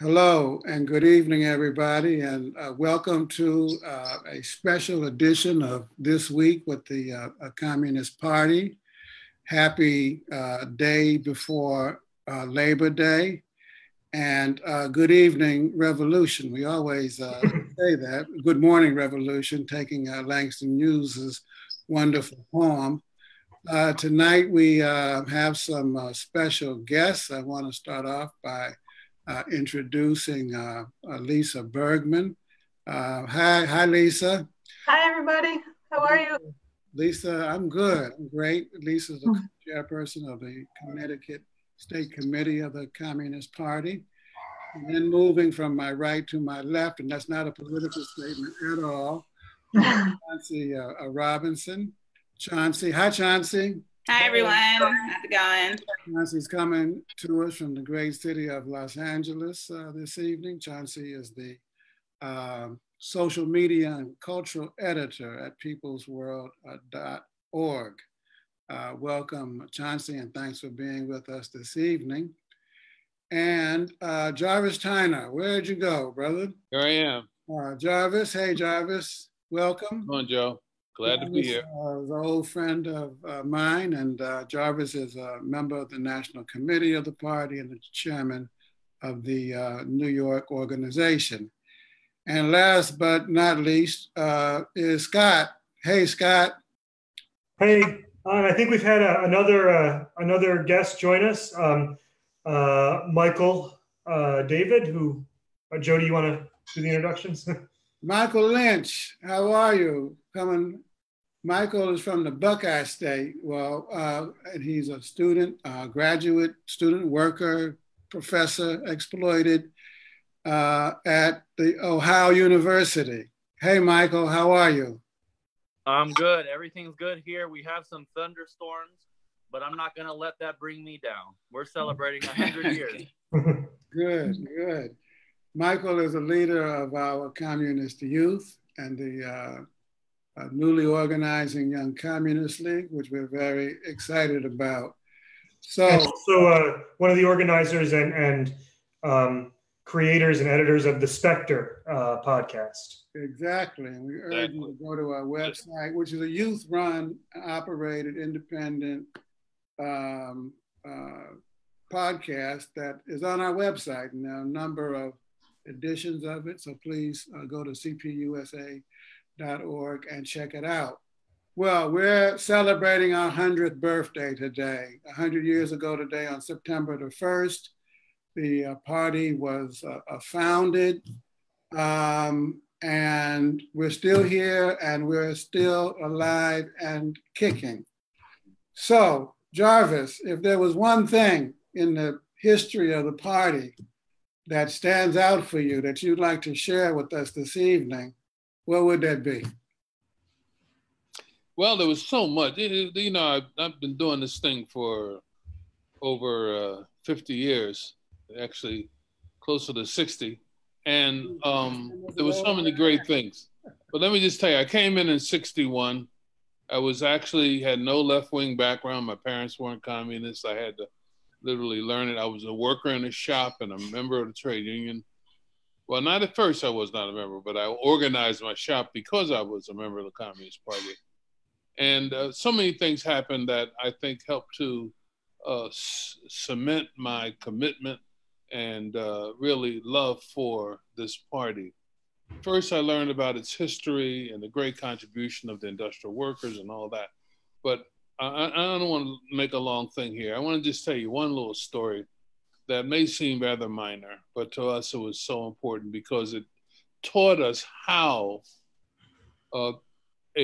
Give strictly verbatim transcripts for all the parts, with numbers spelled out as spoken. Hello and good evening, everybody, and uh, welcome to uh, a special edition of This Week with the uh, Communist Party. Happy uh, day before uh, Labor Day, and uh, good evening, Revolution. We always uh, say that. Good morning, Revolution, taking uh, Langston Hughes's wonderful poem. Uh, tonight we uh, have some uh, special guests. I want to start off by Uh, introducing uh, uh, Lisa Bergman. Uh, hi, hi, Lisa. Hi, everybody. How are you? Lisa, I'm good. I'm great. Lisa's the chairperson of the Connecticut State Committee of the Communist Party. And then moving from my right to my left, and that's not a political statement at all, Chauncey uh, uh, Robinson. Chauncey, hi, Chauncey. Hi, everyone. How's it going? Chauncey's coming to us from the great city of Los Angeles uh, this evening. Chauncey is the uh, social media and cultural editor at peoples world dot org. Uh, welcome, Chauncey, and thanks for being with us this evening. And uh, Jarvis Tyner, where'd you go, brother? Here I am. Uh, Jarvis, hey, Jarvis, welcome. Come on, Joe. Glad Jarvis, to be here. Uh, he's an old friend of uh, mine, and uh, Jarvis is a member of the National Committee of the party and the chairman of the uh, New York organization. And last but not least uh, is Scott. Hey, Scott. Hey, um, I think we've had a, another uh, another guest join us, um, uh, Maicol uh, David, who, uh, Joe, do you want to do the introductions? Maicol Lynch, how are you? Coming, Maicol is from the Buckeye State. Well, uh, and he's a student, uh, graduate, student worker, professor, exploited uh, at the Ohio University. Hey, Maicol, how are you? I'm good. Everything's good here. We have some thunderstorms, but I'm not going to let that bring me down. We're celebrating one hundred years. Good, good. Maicol is a leader of our communist youth and the uh, Uh, newly organizing Young Communist League, which we're very excited about. So, also, uh, one of the organizers and, and um, creators and editors of the Spectre uh, podcast. Exactly. And we urge you to go to our website, which is a youth-run, operated, independent um, uh, podcast that is on our website. And there are a number of editions of it, so please uh, go to C P U S A dot org and check it out. Well, we're celebrating our hundredth birthday today. one hundred years ago today, on September the first, the uh, party was uh, uh, founded, um, and we're still here and we're still alive and kicking. So, Jarvis, if there was one thing in the history of the party that stands out for you that you'd like to share with us this evening, what would that be? Well, there was so much. It, it, you know, I've, I've been doing this thing for over uh, fifty years, actually closer to sixty. And um, there was so many great things. But let me just tell you, I came in in sixty-one. I was actually had no left-wing background. My parents weren't communists. I had to literally learn it. I was a worker in a shop and a member of the trade union. Well, not at first I was not a member, but I organized my shop because I was a member of the Communist Party. And uh, so many things happened that I think helped to uh, cement my commitment and uh, really love for this party. First, I learned about its history and the great contribution of the industrial workers and all that. But I, I don't want to make a long thing here. I want to just tell you one little story that may seem rather minor, but to us it was so important because it taught us how uh,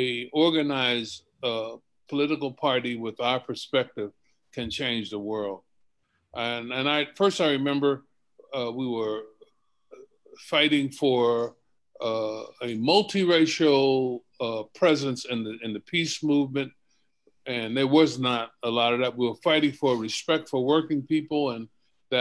a organized uh, political party with our perspective can change the world. And, and I first I remember uh, we were fighting for uh, a multiracial uh, presence in the, in the peace movement, and there was not a lot of that. We were fighting for respect for working people, and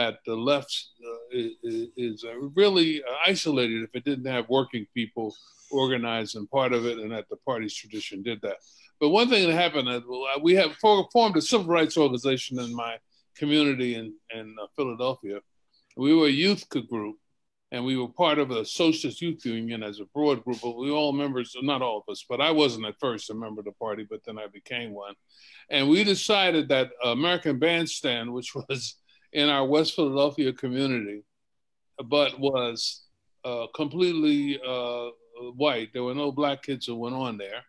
that the left uh, is, is uh, really isolated if it didn't have working people organized and part of it, and that the party's tradition did that. But one thing that happened, uh, we have formed a civil rights organization in my community in, in uh, Philadelphia, We were a youth group, and we were part of a socialist youth union as a broad group, but we were all members, not all of us, but I wasn't at first a member of the party, but then I became one. And we decided that American Bandstand, which was in our West Philadelphia community, but was uh, completely uh, white. There were no black kids who went on there.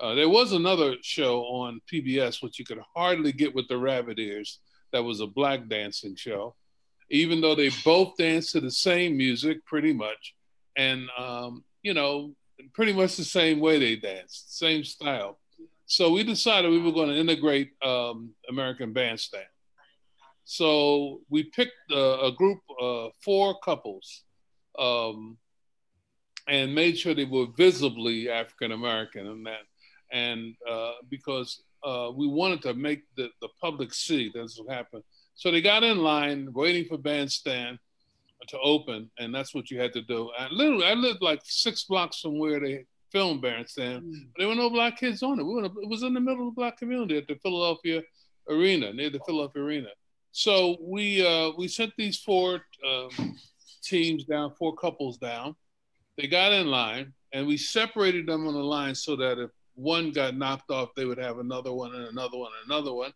Uh, there was another show on P B S, which you could hardly get with the rabbit ears, that was a black dancing show, even though they both danced to the same music pretty much. And, um, you know, pretty much the same way they danced, same style. So we decided we were going to integrate um, American Bandstand. So we picked a, a group, uh, four couples, um, and made sure they were visibly African-American and that, and uh, because uh, we wanted to make the, the public see that's what happened. So they got in line waiting for Bandstand to open, and that's what you had to do. I literally, I lived like six blocks from where they filmed Bandstand, mm. but there were no black kids on it. We were, it was in the middle of the black community at the Philadelphia Arena, near the Philadelphia Arena. So we uh, we sent these four um, teams down, four couples down. They got in line, and we separated them on the line so that if one got knocked off, they would have another one and another one and another one.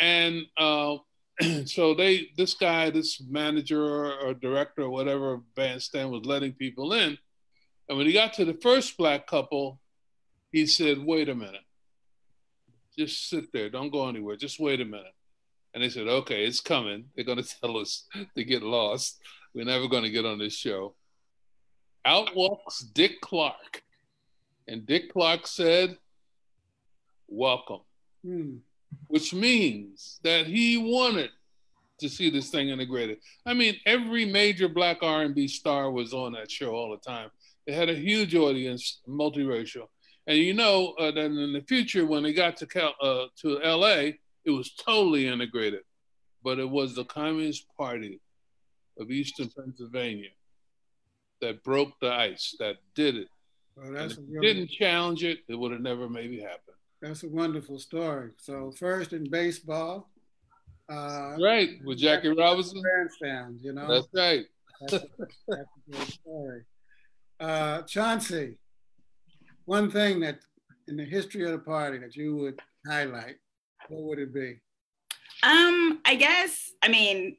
And uh, so they, this guy, this manager or, or director or whatever Bandstand was letting people in. And when he got to the first black couple, he said, "Wait a minute. Just sit there. Don't go anywhere. Just wait a minute." And they said, "Okay, it's coming. They're going to tell us to get lost. We're never going to get on this show." Out walks Dick Clark. And Dick Clark said, "Welcome." Hmm. Which means that he wanted to see this thing integrated. I mean, every major black R and B star was on that show all the time. They had a huge audience, multiracial. And you know, uh, then in the future, when they got to Cal, uh, to L A, it was totally integrated, but it was the Communist Party of Eastern Pennsylvania that broke the ice, that did it. Well, that's and if really, didn't challenge it, it would have never maybe happened. That's a wonderful story. So first in baseball. Uh, right, with Jackie Robinson. Bandstand, you know? That's right. That's a, that's a good story. Uh, Chauncey, one thing that in the history of the party that you would highlight, what would it be? Um, I guess, I mean,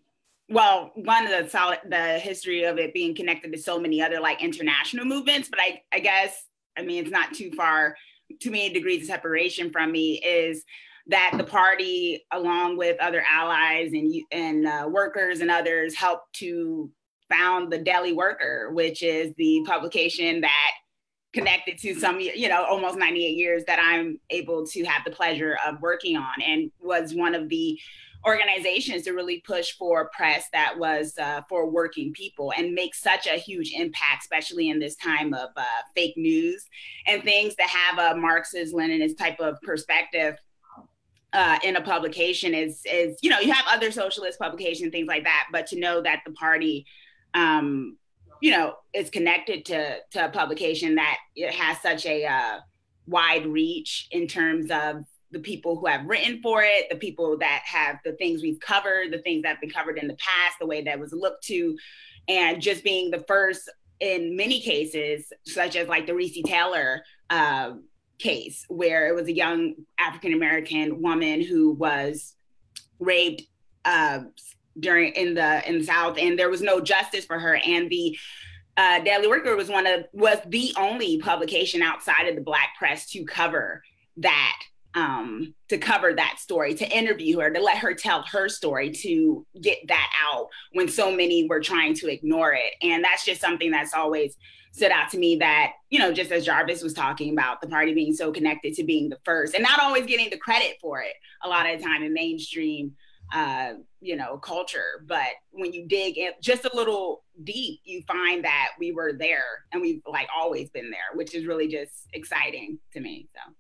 well, one of the solid, the history of it being connected to so many other like international movements, but I, I guess, I mean, it's not too far, too many degrees of separation from me, is that the party, along with other allies and, and uh, workers and others, helped to found the Daily Worker, which is the publication that connected to some, you know, almost ninety-eight years that I'm able to have the pleasure of working on, and was one of the organizations to really push for press that was uh, for working people and make such a huge impact, especially in this time of uh, fake news and things, to have a Marxist, Leninist type of perspective uh, in a publication is, is, you know, you have other socialist publications, things like that, but to know that the party, um, you know, is connected to, to a publication that it has such a uh, wide reach in terms of the people who have written for it, the people that have the things we've covered, the things that have been covered in the past, the way that was looked to, and just being the first in many cases, such as like the Recy Taylor uh, case, where it was a young African-American woman who was raped uh, during in the in the South, and there was no justice for her. And the uh, Daily Worker was one of was the only publication outside of the Black press to cover that. Um, to cover that story, to interview her, to let her tell her story, to get that out when so many were trying to ignore it. And that's just something that's always stood out to me, that, you know, just as Jarvis was talking about, the party being so connected to being the first and not always getting the credit for it a lot of the time in mainstream, uh, you know, culture. But when you dig in just a little deep, you find that we were there, and we've like always been there, which is really just exciting to me, so.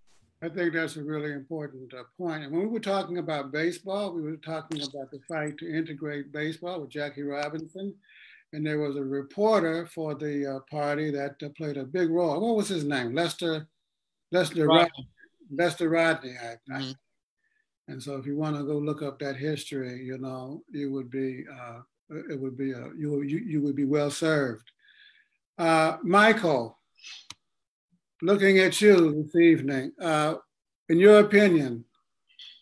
I think that's a really important uh, point. And when we were talking about baseball, we were talking about the fight to integrate baseball with Jackie Robinson. And there was a reporter for the uh, party that uh, played a big role. What was his name? Lester, Lester Rodney. Rodney. Lester Rodney, I think. Mm-hmm. And so if you want to go look up that history, you know, it would be uh, it would be a, you, you, you would be well served. Uh, Maicol, looking at you this evening, uh, in your opinion,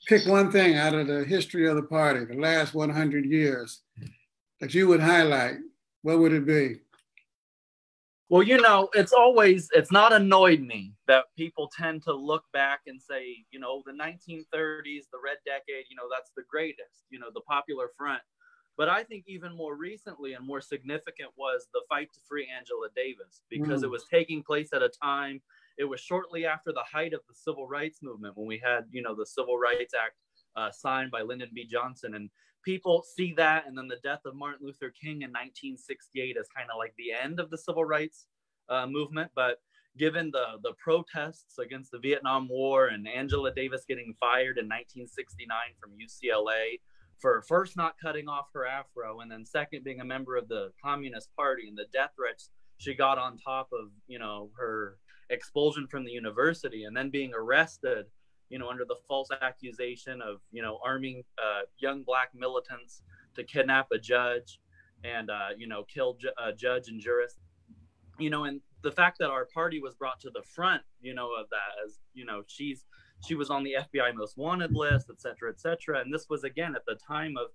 pick one thing out of the history of the party, the last one hundred years, that you would highlight. What would it be? Well, you know, it's always, it's not annoyed me that people tend to look back and say, you know, the nineteen thirties, the Red Decade, you know, that's the greatest, you know, the Popular Front. But I think even more recently and more significant was the fight to free Angela Davis, because mm. it was taking place at a time, it was shortly after the height of the Civil Rights Movement, when we had, you know, the Civil Rights Act uh, signed by Lyndon B. Johnson. And people see that, and then the death of Martin Luther King in nineteen sixty-eight as kind of like the end of the civil rights uh, movement. But given the, the protests against the Vietnam War and Angela Davis getting fired in nineteen sixty-nine from U C L A for first not cutting off her afro, and then second being a member of the Communist Party, and the death threats she got on top of, you know, her expulsion from the university, and then being arrested, you know, under the false accusation of, you know, arming uh, young black militants to kidnap a judge and, uh, you know, kill ju uh, judge and jurist, you know, and the fact that our party was brought to the front, you know, of that, as, you know, she's, she was on the F B I most wanted list, et cetera, et cetera. And this was, again, at the time of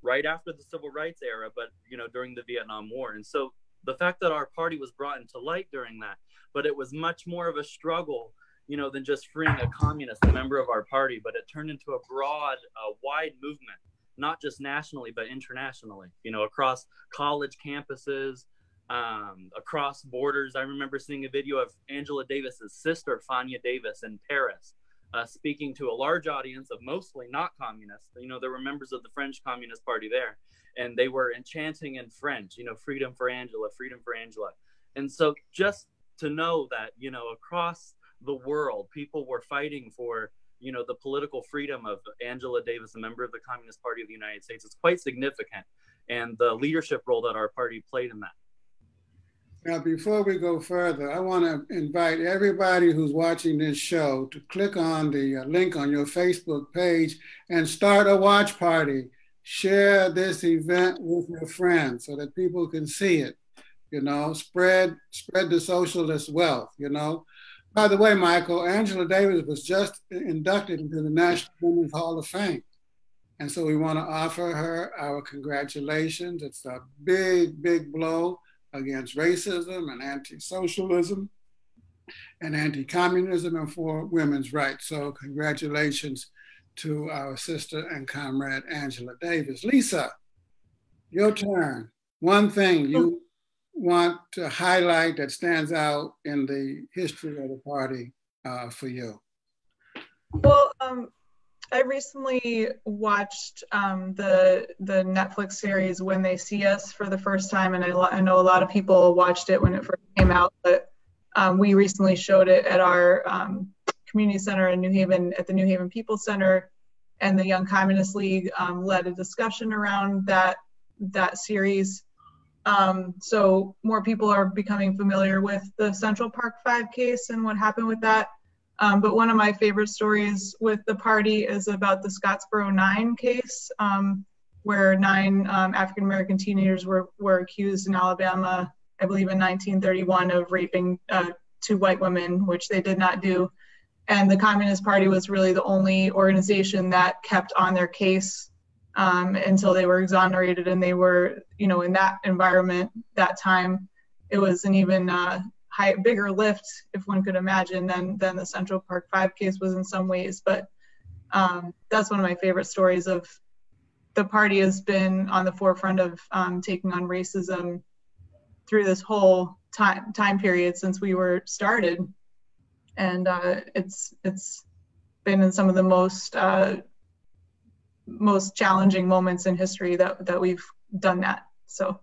right after the civil rights era, but, you know, during the Vietnam War. And so the fact that our party was brought into light during that, but it was much more of a struggle, you know, than just freeing a communist, a member of our party, but it turned into a broad, uh, wide movement, not just nationally, but internationally, you know, across college campuses, um, across borders. I remember seeing a video of Angela Davis's sister, Fania Davis, in Paris, uh, speaking to a large audience of mostly not communists. You know, there were members of the French Communist Party there, and they were enchanting in French, you know, freedom for Angela, freedom for Angela. And so just to know that, you know, across the world, people were fighting for, you know, the political freedom of Angela Davis, a member of the Communist Party of the United States. It's quite significant, and the leadership role that our party played in that. Now, before we go further, I want to invite everybody who's watching this show to click on the link on your Facebook page and start a watch party. Share this event with your friends so that people can see it, you know, spread, spread the socialist wealth, you know. By the way, Maicol, Angela Davis was just inducted into the National Women's Hall of Fame. And so we want to offer her our congratulations. It's a big, big blow against racism and anti-socialism and anti-communism and for women's rights. So congratulations to our sister and comrade, Angela Davis. Lisa, your turn. One thing you want to highlight that stands out in the history of the party uh, for you? Well, um, I recently watched um, the the Netflix series When They See Us for the first time, and I, I know a lot of people watched it when it first came out, but um, we recently showed it at our um, community center in New Haven, at the New Haven People's Center, and the Young Communist League um, led a discussion around that, that series. Um, so more people are becoming familiar with the Central Park Five case and what happened with that. Um, but one of my favorite stories with the party is about the Scottsboro Nine case, um, where nine um, African-American teenagers were, were accused in Alabama, I believe in nineteen thirty-one, of raping uh, two white women, which they did not do. And the Communist Party was really the only organization that kept on their case Um, until they were exonerated, and they were, you know, in that environment, that time, it was an even uh, high, bigger lift, if one could imagine, than, than the Central Park Five case was in some ways. But um, that's one of my favorite stories of the party has been on the forefront of um, taking on racism through this whole time, time period since we were started. And uh, it's, it's been in some of the most uh, most challenging moments in history that, that we've done that. So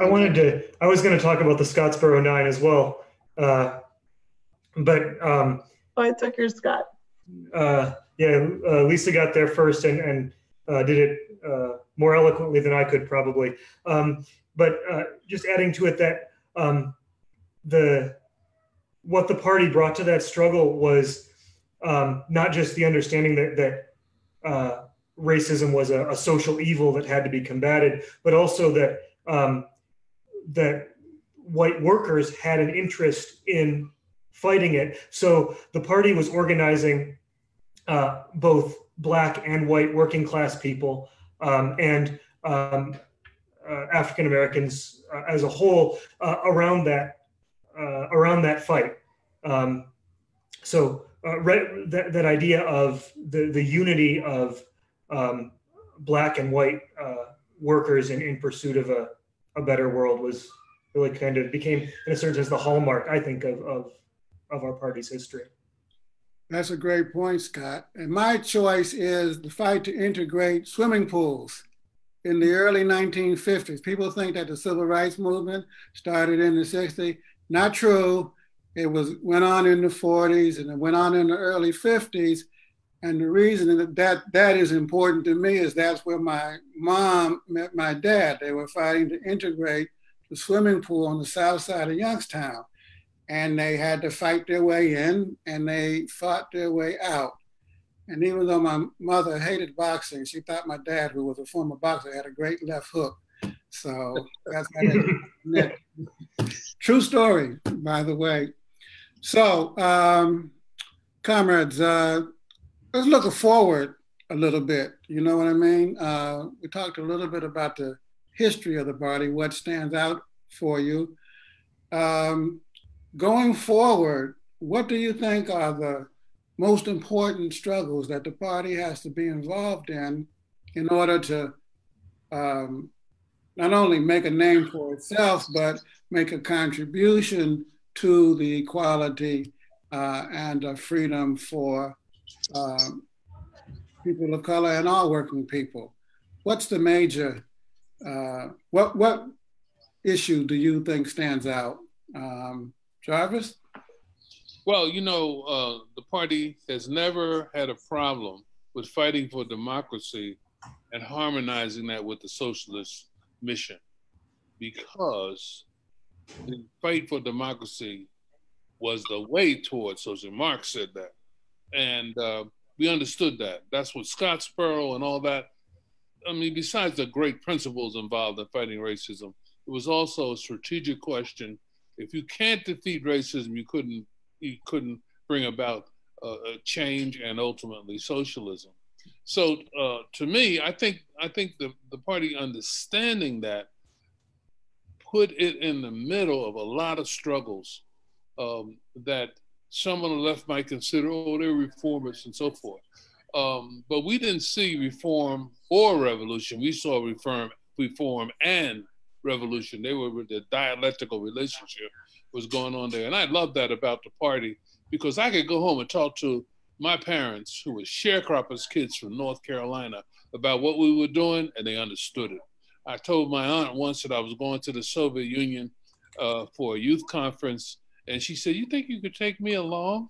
I wanted to, I was going to talk about the Scottsboro Nine as well. Uh, but um, oh, I took your Scott. Uh, yeah, uh, Lisa got there first and, and uh, did it uh, more eloquently than I could probably. Um, but uh, just adding to it that um, the, what the party brought to that struggle was um, not just the understanding that, that Uh, racism was a, a social evil that had to be combated, but also that um, that white workers had an interest in fighting it. So the party was organizing uh, both Black and white working class people um, and um, uh, African Americans uh, as a whole uh, around that uh, around that fight. Um, so uh, right, that, that idea of the, the unity of um, Black and white uh, workers in, in pursuit of a, a better world was really kind of became, in a certain sense, the hallmark, I think, of of, of our party's history. That's a great point, Scott. And my choice is the fight to integrate swimming pools in the early nineteen fifties. People think that the civil rights movement started in the sixties. Not true. It was went on in the forties and it went on in the early fifties. And the reason that that, that is important to me is that's where my mom met my dad. They were fighting to integrate the swimming pool on the south side of Youngstown. And they had to fight their way in, and they fought their way out. And even though my mother hated boxing, she thought my dad, who was a former boxer, had a great left hook. So that's that true story, by the way. So, um, comrades, uh, let's look forward a little bit. You know what I mean? Uh, we talked a little bit about the history of the party, what stands out for you. Um, Going forward, what do you think are the most important struggles that the party has to be involved in in order to um, not only make a name for itself, but make a contribution to the equality uh, and uh, freedom for um, people of color and all working people? What's the major, uh, what, what issue do you think stands out? Um, Jarvis? Well, you know, uh, the party has never had a problem with fighting for democracy and harmonizing that with the socialist mission, because the fight for democracy was the way towards socialism. Marx said that. And uh, we understood that. That's what Scott Sparrow and all that. I mean, besides the great principles involved in fighting racism, it was also a strategic question. If you can't defeat racism, you couldn't you couldn't bring about uh, a change and ultimately socialism. So uh, to me, I think I think the, the party understanding that put it in the middle of a lot of struggles um, that some on the left might consider, oh, they're reformists and so forth. Um, but we didn't see reform or revolution. We saw reform, reform and revolution. They were the dialectical relationship was going on there. And I love that about the party, because I could go home and talk to my parents, who were sharecroppers kids from North Carolina, about what we were doing, and they understood it. I told my aunt once that I was going to the Soviet Union uh, for a youth conference, and she said, "You think you could take me along?"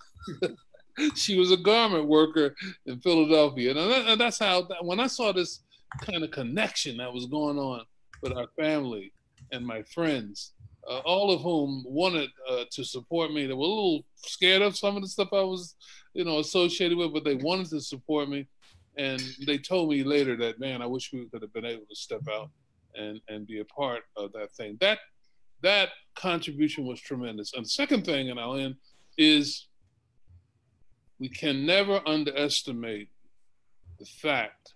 She was a garment worker in Philadelphia. And, that, and that's how, when I saw this kind of connection that was going on with our family and my friends, uh, all of whom wanted uh, to support me. They were a little scared of some of the stuff I was, you know, associated with, but they wanted to support me. And they told me later that, man, I wish we could have been able to step out and, and be a part of that thing. That, that contribution was tremendous. And the second thing, and I'll end, is we can never underestimate the fact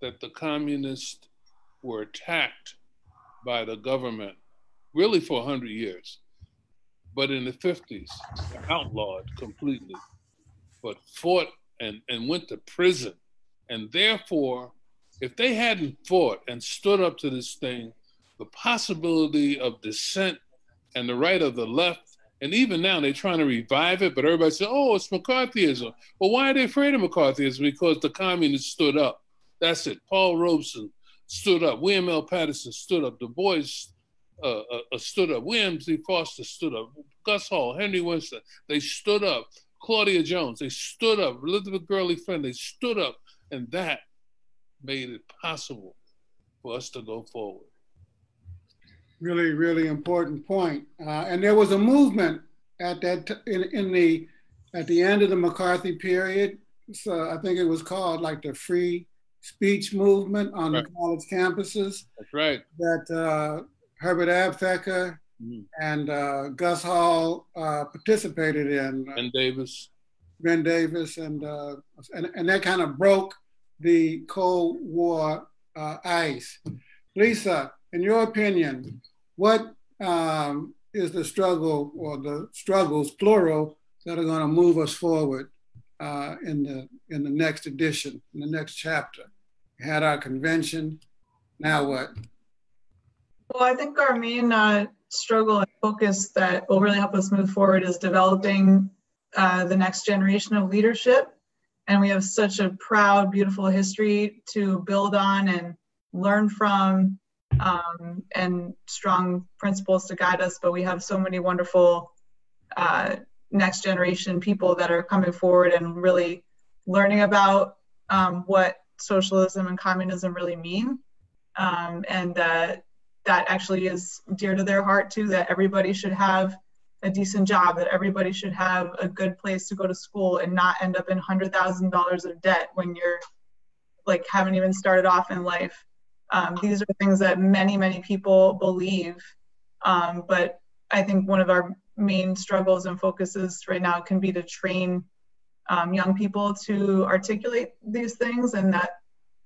that the communist were attacked by the government really for one hundred years. But in the fifties, outlawed completely, but fought and, and went to prison. And therefore, if they hadn't fought and stood up to this thing, the possibility of dissent and the right of the left, and even now they're trying to revive it, but everybody says, oh, it's McCarthyism. Well, why are they afraid of McCarthyism? Because the communists stood up. That's it. Paul Robeson stood up, William L. Patterson stood up, Du Bois uh, uh, stood up, William Z. Foster stood up, Gus Hall, Henry Winston, they stood up, Claudia Jones, they stood up, Elizabeth Gurley Fenn, they stood up, and that made it possible for us to go forward. Really, really important point. Uh, and there was a movement at that t in, in the at the end of the McCarthy period. So I think it was called like the Free speech movement on right. the college campuses. That's right. That uh, Herbert Abthacker mm-hmm. and uh, Gus Hall uh, participated in. Ben Davis. Ben Davis, and, uh, and, and that kind of broke the Cold War uh, ice. Lisa, in your opinion, what um, is the struggle, or the struggles, plural, that are going to move us forward uh, in the in the next edition, in the next chapter? We had our convention, now what? Well, I think our main uh, struggle and focus that will really help us move forward is developing uh, the next generation of leadership. And we have such a proud, beautiful history to build on and learn from, um, and strong principles to guide us. But we have so many wonderful uh, next generation people that are coming forward and really learning about um, what socialism and communism really mean. Um, and uh, that actually is dear to their heart too, that everybody should have a decent job, that everybody should have a good place to go to school and not end up in one hundred thousand dollars of debt when you're like haven't even started off in life. Um, these are things that many, many people believe, um, but I think one of our main struggles and focuses right now can be to train um, young people to articulate these things, and that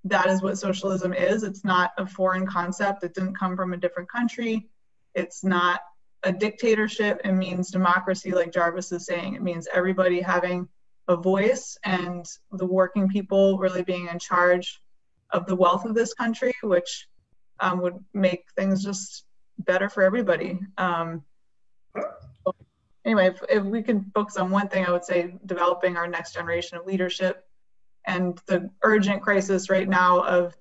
that is what socialism is. It's not a foreign concept. It didn't come from a different country. It's not a dictatorship. It means democracy, like Jarvis is saying. It means everybody having a voice and the working people really being in charge of the wealth of this country, which um, would make things just better for everybody. Um, anyway, if, if we could focus on one thing, I would say developing our next generation of leadership and the urgent crisis right now of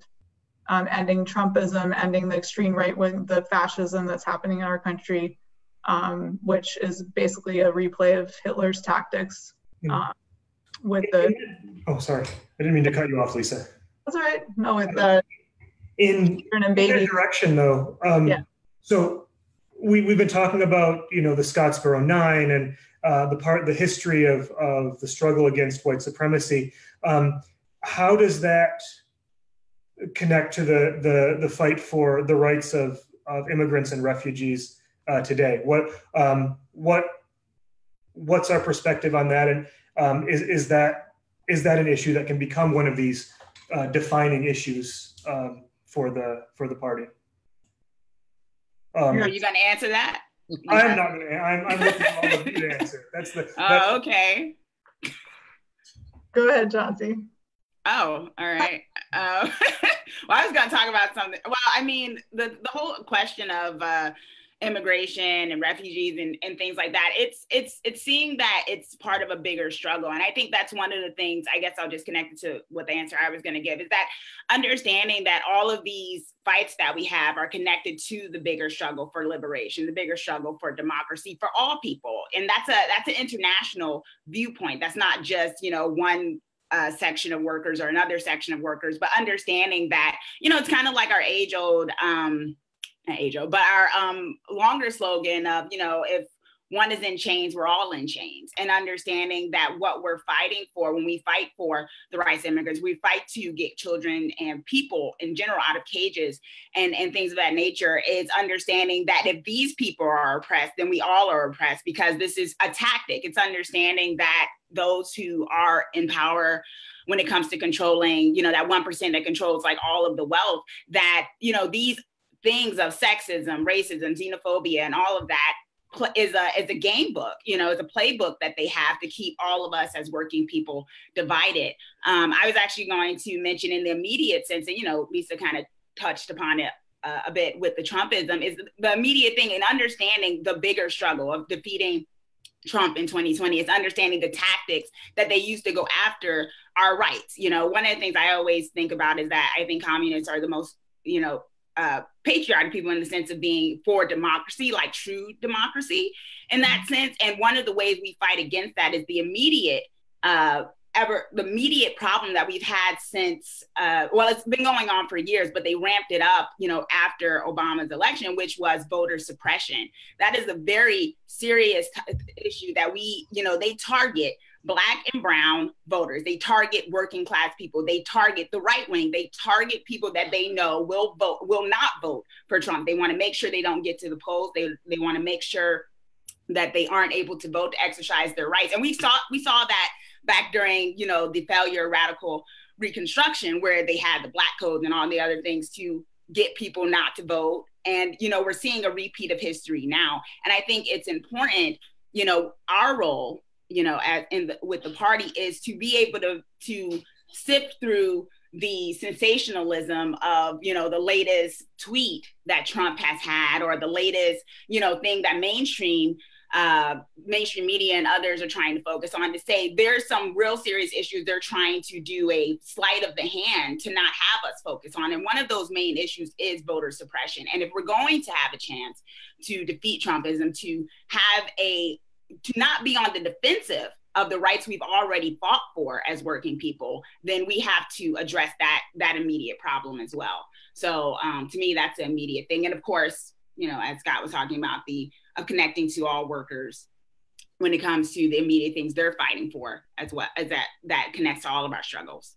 um, ending Trumpism, ending the extreme right wing, the fascism that's happening in our country, um, which is basically a replay of Hitler's tactics. Uh, with the oh, sorry, I didn't mean to cut you off, Lisa. That's all right. No, with the in baby direction though. Um, yeah. So we we've been talking about you know the Scottsboro Nine and uh, the part the history of of the struggle against white supremacy. Um, how does that connect to the the the fight for the rights of of immigrants and refugees uh, today? What um, what What's our perspective on that, and um, is is that is that an issue that can become one of these uh, defining issues um, for the for the party? Um, Are you going to answer that? I'm not going to. I'm, I'm looking for all of you to answer. That's the. Oh, uh, okay. Go ahead, Chauncey. Oh, all right. Uh, well, I was going to talk about something. Well, I mean, the the whole question of. Uh, immigration and refugees and, and things like that. It's it's it's seeing that it's part of a bigger struggle. And I think that's one of the things, I guess I'll just connect it to what the answer I was going to give, is that understanding that all of these fights that we have are connected to the bigger struggle for liberation, the bigger struggle for democracy for all people. And that's a that's an international viewpoint. That's not just, you know, one Uh, section of workers or another section of workers, but understanding that, you know, it's kind of like our age-old um Not age-old, but our um, longer slogan of, you know, if one is in chains, we're all in chains. And understanding that what we're fighting for, when we fight for the rights of immigrants, we fight to get children and people in general out of cages and, and things of that nature, is understanding that if these people are oppressed, then we all are oppressed, because this is a tactic. It's understanding that those who are in power, when it comes to controlling, you know, that one percent that controls like all of the wealth, that, you know, these things of sexism, racism, xenophobia, and all of that is a, is a game book, you know, it's a playbook that they have to keep all of us as working people divided. Um, I was actually going to mention in the immediate sense, and, you know, Lisa kind of touched upon it uh, a bit with the Trumpism, is the immediate thing, and understanding the bigger struggle of defeating Trump in twenty twenty is understanding the tactics that they used to go after our rights. You know, one of the things I always think about is that I think communists are the most, you know, Uh, patriotic people in the sense of being for democracy, like true democracy in that sense. And one of the ways we fight against that is the immediate uh, ever the immediate problem that we've had since, uh, well, it's been going on for years, but they ramped it up, you know, after Obama's election, which was voter suppression. That is a very serious t- issue that we, you know, they target Black and brown voters. They target working class people. They target the right wing. They target people that they know will vote, will not vote for Trump. They want to make sure they don't get to the polls. They they want to make sure that they aren't able to vote to exercise their rights. And we saw we saw that back during, you know, the failure of radical reconstruction, where they had the black codes and all the other things to get people not to vote. And, you know, we're seeing a repeat of history now. And I think it's important, you know, our role, you know, as in the, with the party, is to be able to to sift through the sensationalism of, you know, the latest tweet that Trump has had, or the latest, you know, thing that mainstream uh, mainstream media and others are trying to focus on, to say there's some real serious issues they're trying to do a sleight of the hand to not have us focus on. And one of those main issues is voter suppression. And if we're going to have a chance to defeat Trumpism, to have a to not be on the defensive of the rights we've already fought for as working people, then we have to address that that immediate problem as well. So um, to me, that's an immediate thing. And of course, you know, as Scott was talking about, the of connecting to all workers when it comes to the immediate things they're fighting for, as well as that that connects to all of our struggles.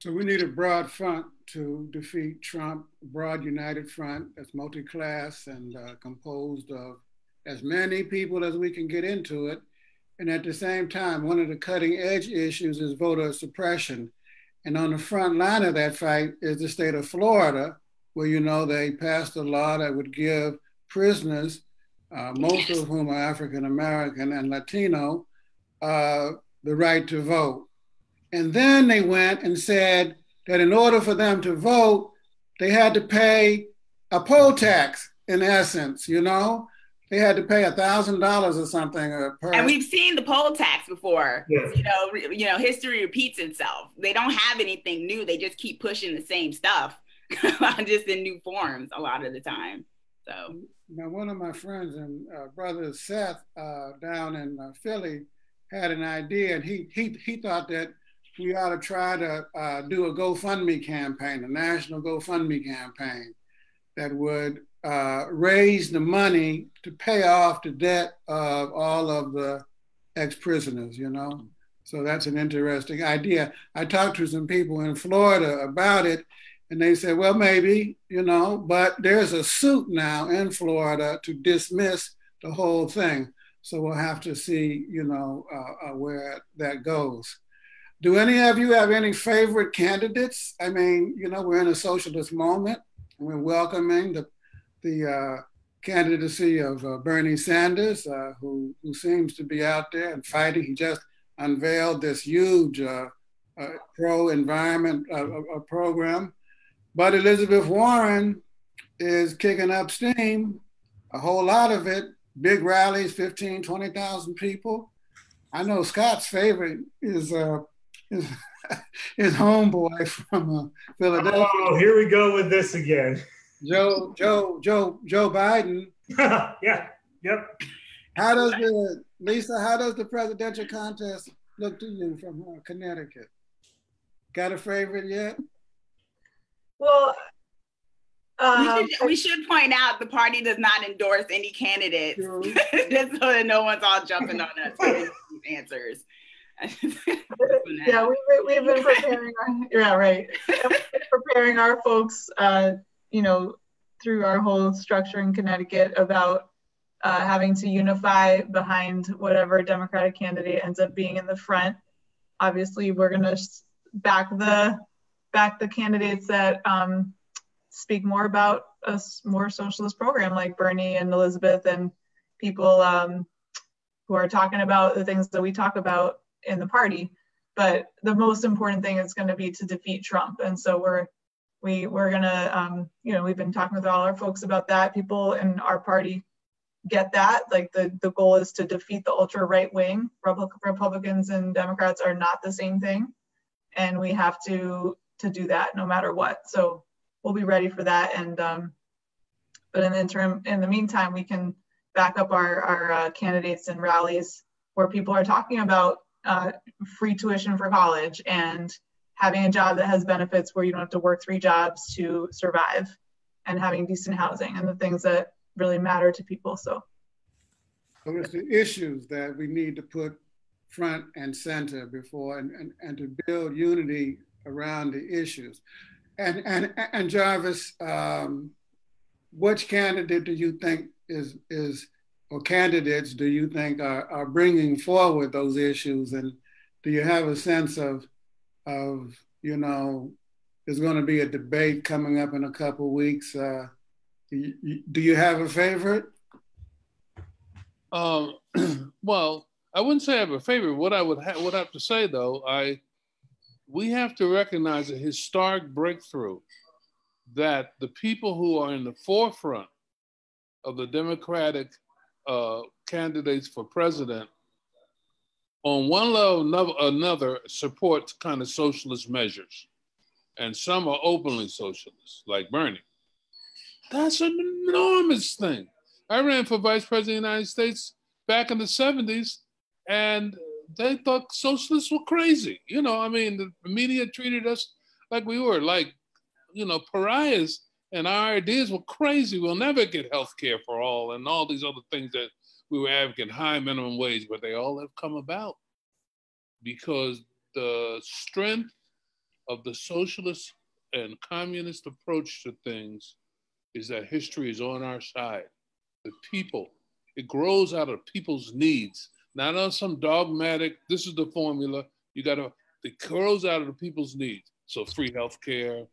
So we need a broad front to defeat Trump, a broad united front that's multi-class and uh, composed of as many people as we can get into it. And at the same time, one of the cutting edge issues is voter suppression. And on the front line of that fight is the state of Florida, where, you know, they passed a law that would give prisoners, uh, most of whom are African-American and Latino, uh, the right to vote. And then they went and said that in order for them to vote, they had to pay a poll tax, in essence, you know? They had to pay a thousand dollars or something. Or per and we've seen the poll tax before. Yes. You know, re, you know, history repeats itself. They don't have anything new. They just keep pushing the same stuff, just in new forms a lot of the time. So now, one of my friends and uh, brother Seth uh, down in uh, Philly had an idea, and he he he thought that we ought to try to uh, do a GoFundMe campaign, a national GoFundMe campaign that would Uh, raise the money to pay off the debt of all of the ex-prisoners, you know? So that's an interesting idea. I talked to some people in Florida about it, and they said, well, maybe, you know, but there's a suit now in Florida to dismiss the whole thing. So we'll have to see, you know, uh, uh, where that goes. Do any of you have any favorite candidates? I mean, you know, we're in a socialist moment, and we're welcoming the the uh, candidacy of uh, Bernie Sanders, uh, who, who seems to be out there and fighting. He just unveiled this huge uh, uh, pro-environment uh, uh, program. But Elizabeth Warren is kicking up steam, a whole lot of it, big rallies, fifteen, twenty thousand people. I know Scott's favorite is uh, is, is homeboy from uh, Philadelphia. Oh, here we go with this again. Joe, Joe, Joe, Joe Biden. Yeah. Yep. How does the Lisa? How does the presidential contest look to you from uh, Connecticut? Got a favorite yet? Well, uh, we, should, we should point out the party does not endorse any candidates, just so that no one's all jumping on us with answers. Yeah, we've, we've been preparing. Our, yeah, right. Preparing our folks. Uh, you know, through our whole structure in Connecticut about uh, having to unify behind whatever Democratic candidate ends up being in the front. Obviously, we're gonna back the back the candidates that um, speak more about a more socialist program, like Bernie and Elizabeth, and people um, who are talking about the things that we talk about in the party. But the most important thing is gonna be to defeat Trump. And so we're We, we're gonna, um, you know, we've been talking with all our folks about that. People in our party get that. Like the, the goal is to defeat the ultra right wing. Republicans and Democrats are not the same thing. And we have to, to do that no matter what. So we'll be ready for that. And, um, but in the interim, in the meantime, we can back up our, our uh, candidates and rallies where people are talking about uh, free tuition for college and having a job that has benefits where you don't have to work three jobs to survive, and having decent housing and the things that really matter to people. So, so it's the issues that we need to put front and center before, and, and, and to build unity around the issues. And, and, and Jarvis, um, which candidate do you think is, is or candidates do you think are, are bringing forward those issues? And do you have a sense of, of you know, there's going to be a debate coming up in a couple of weeks. Uh, do, you, do you have a favorite? Um, well, I wouldn't say I have a favorite. What I would ha would have to say, though, I we have to recognize a historic breakthrough that the people who are in the forefront of the Democratic uh, candidates for president, on one level or another, support kind of socialist measures. And some are openly socialist, like Bernie. That's an enormous thing. I ran for vice president of the United States back in the seventies, and they thought socialists were crazy. You know, I mean, the media treated us like we were, like, you know, pariahs, and our ideas were crazy. We'll never get health care for all and all these other things that we were advocating, high minimum wage, but they all have come about because the strength of the socialist and communist approach to things is that history is on our side. The people, it grows out of people's needs, not on some dogmatic, this is the formula, you gotta, it grows out of the people's needs. So free healthcare,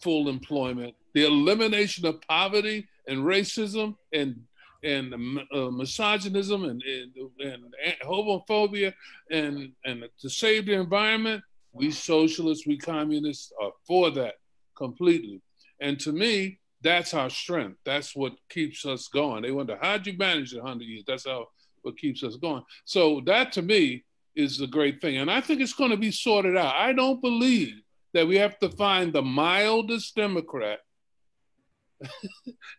full employment, the elimination of poverty and racism and and uh, misogynism and, and, and homophobia and, and to save the environment. We socialists, we communists are for that completely. And to me, that's our strength. That's what keeps us going. They wonder, how'd you manage it one hundred years? That's how what keeps us going. So that to me is the great thing. And I think it's going to be sorted out. I don't believe that we have to find the mildest Democrat.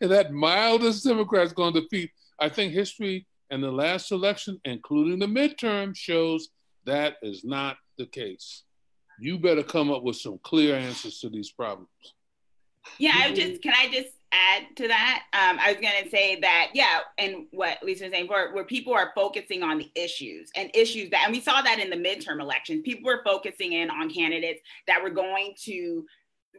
And that mildest Democrat is going to defeat. I think history and the last election, including the midterm, shows that is not the case. You better come up with some clear answers to these problems. Yeah, I just, can I just add to that? Um, I was gonna say that, yeah, and what Lisa was saying, where, where people are focusing on the issues and issues that, and we saw that in the midterm elections, people were focusing in on candidates that were going to,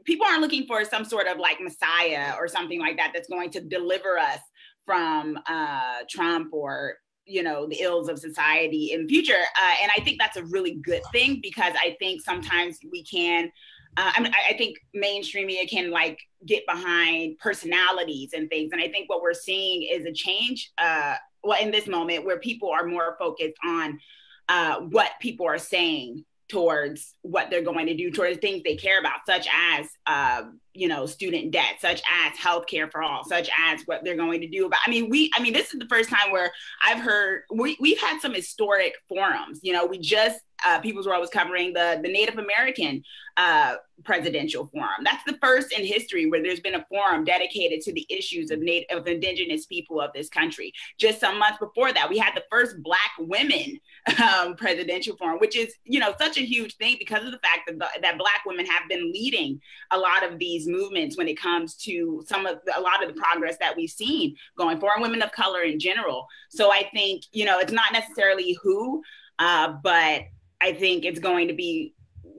people aren't looking for some sort of like messiah or something like that that's going to deliver us from uh, Trump or, you know, the ills of society in the future. Uh, and I think that's a really good thing, because I think sometimes we can, uh, I mean, I think mainstream media can like get behind personalities and things. And I think what we're seeing is a change, uh, well, in this moment where people are more focused on uh, what people are saying towards what they're going to do, towards things they care about, such as, uh, you know, student debt, such as healthcare for all, such as what they're going to do about, I mean, we, I mean, this is the first time where I've heard, we, we've had some historic forums, you know, we just, uh, People's World was covering the, the Native American uh, presidential forum. That's the first in history where there's been a forum dedicated to the issues of, Native, of indigenous people of this country. Just some months before that, we had the first Black women um, presidential forum, which is, you know, such a huge thing because of the fact that, the, that Black women have been leading a lot of these movements when it comes to some of the, a lot of the progress that we've seen going forward, women of color in general. So I think, you know, it's not necessarily who, uh, but I think it's going to be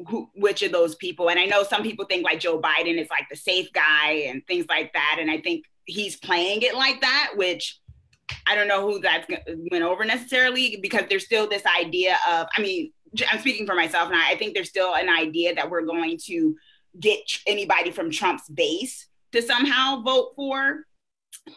who, which of those people. And I know some people think like Joe Biden is like the safe guy and things like that. And I think he's playing it like that, which I don't know who that went over necessarily, because there's still this idea of, I mean, I'm speaking for myself now. I think there's still an idea that we're going to get anybody from Trump's base to somehow vote for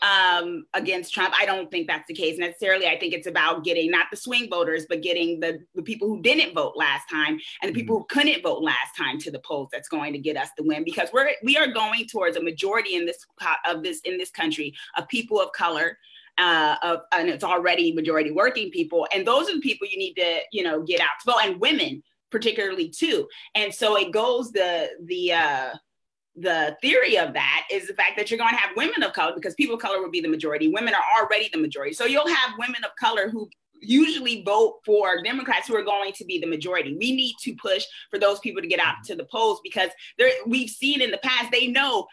um against Trump. I don't think that's the case necessarily. I think it's about getting not the swing voters, but getting the, the people who didn't vote last time and the people who couldn't vote last time to the polls. That's going to get us the win, because we're we are going towards a majority in this of this in this country of people of color, uh of, and it's already majority working people, and those are the people you need to, you know, get out to vote, and women particularly too. And so it goes the the uh the theory of that is the fact that you're going to have women of color, because people of color will be the majority. Women are already the majority. So you'll have women of color who usually vote for Democrats who are going to be the majority. We need to push for those people to get out to the polls, because we've seen in the past, they know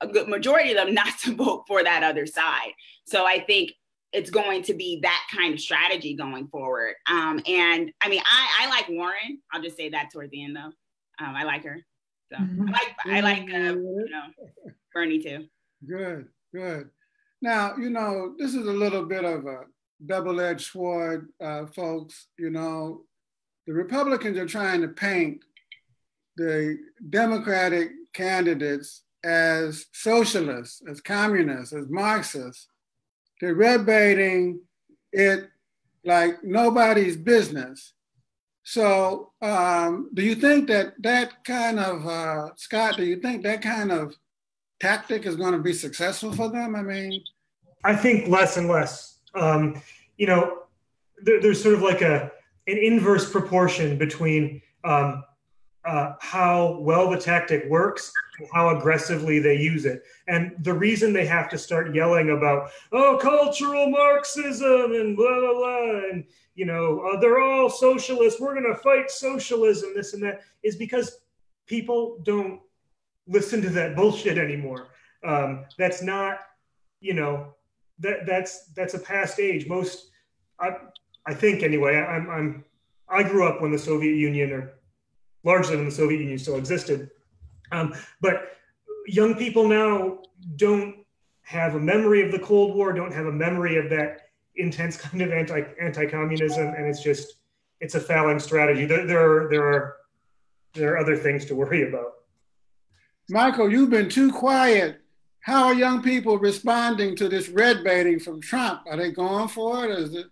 a good majority of them not to vote for that other side. So I think it's going to be that kind of strategy going forward. Um, and I mean, I, I like Warren. I'll just say that toward the end, though. Um, I like her. So mm-hmm. I like, I like uh, you know, Bernie too. Good, good. Now, you know, this is a little bit of a double-edged sword, uh, folks. You know, the Republicans are trying to paint the Democratic candidates as socialists, as communists, as Marxists. They're red-baiting it like nobody's business. So um, do you think that that kind of, uh, Scott, do you think that kind of tactic is going to be successful for them? I mean. I think less and less. Um, you know, there, there's sort of like a an inverse proportion between um, uh, how well the tactic works and how aggressively they use it. And the reason they have to start yelling about, oh, cultural Marxism and blah, blah, blah, and, you know, uh, they're all socialists, we're going to fight socialism, this and that, is because people don't listen to that bullshit anymore. Um, that's not, you know, that that's that's a past age. Most, I I think anyway. I, I'm I'm I grew up when the Soviet Union, or largely when the Soviet Union still existed. Um, but young people now don't have a memory of the Cold War. Don't have a memory of that intense kind of anti anti-communism, and it's just it's a failing strategy. There there are, there are there are other things to worry about. Maicol, you've been too quiet. How are young people responding to this red baiting from Trump? Are they going for it? Is it?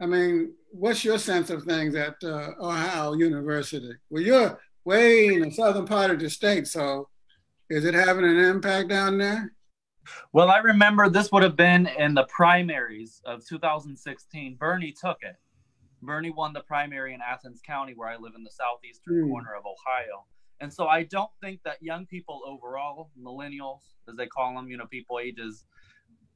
I mean, what's your sense of things at uh, Ohio University? Well, you're way in the southern part of the state, so is it having an impact down there? Well, I remember this would have been in the primaries of two thousand sixteen. Bernie took it. Bernie won the primary in Athens County, where I live in the southeastern mm. corner of Ohio. And so I don't think that young people overall, millennials, as they call them, you know, people ages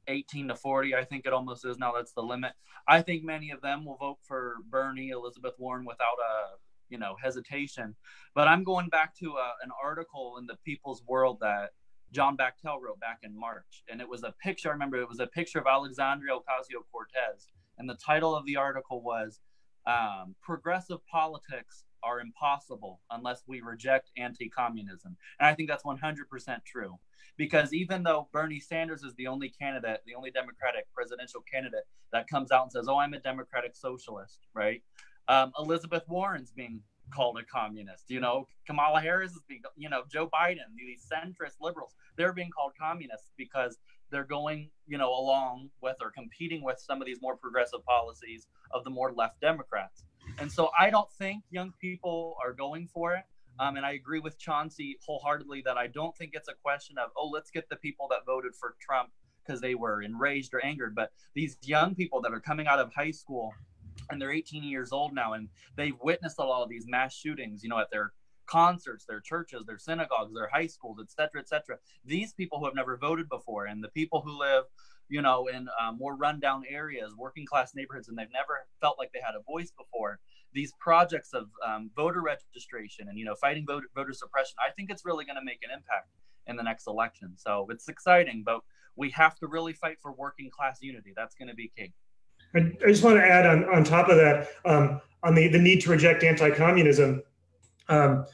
eighteen to forty, I think it almost is now, that's the limit. I think many of them will vote for Bernie, Elizabeth Warren without a, you know, hesitation. But I'm going back to a, an article in the People's World that John Bachtell wrote back in March. And it was a picture, I remember it was a picture of Alexandria Ocasio-Cortez. And the title of the article was um, Progressive Politics are impossible unless we reject anti-communism. And I think that's one hundred percent true, because even though Bernie Sanders is the only candidate, the only Democratic presidential candidate that comes out and says, oh, I'm a democratic socialist, right? Um, Elizabeth Warren's being called a communist, you know, Kamala Harris is being, you know, Joe Biden, these centrist liberals, they're being called communists because they're going, you know, along with or competing with some of these more progressive policies of the more left Democrats. And so I don't think young people are going for it. Um, and I agree with Chauncey wholeheartedly that I don't think it's a question of, oh, let's get the people that voted for Trump because they were enraged or angered. But these young people that are coming out of high school and they're eighteen years old now, and they've witnessed a lot of these mass shootings, you know, at their concerts, their churches, their synagogues, their high schools, et cetera, et cetera. These people who have never voted before, and the people who live, you know, in uh, more rundown areas, working class neighborhoods, and they've never felt like they had a voice before. These projects of um, voter registration and, you know, fighting voter, voter suppression, I think it's really going to make an impact in the next election. So it's exciting, but we have to really fight for working class unity. That's going to be key. I, I just want to add on, on top of that, um, on the, the need to reject anti-communism, um,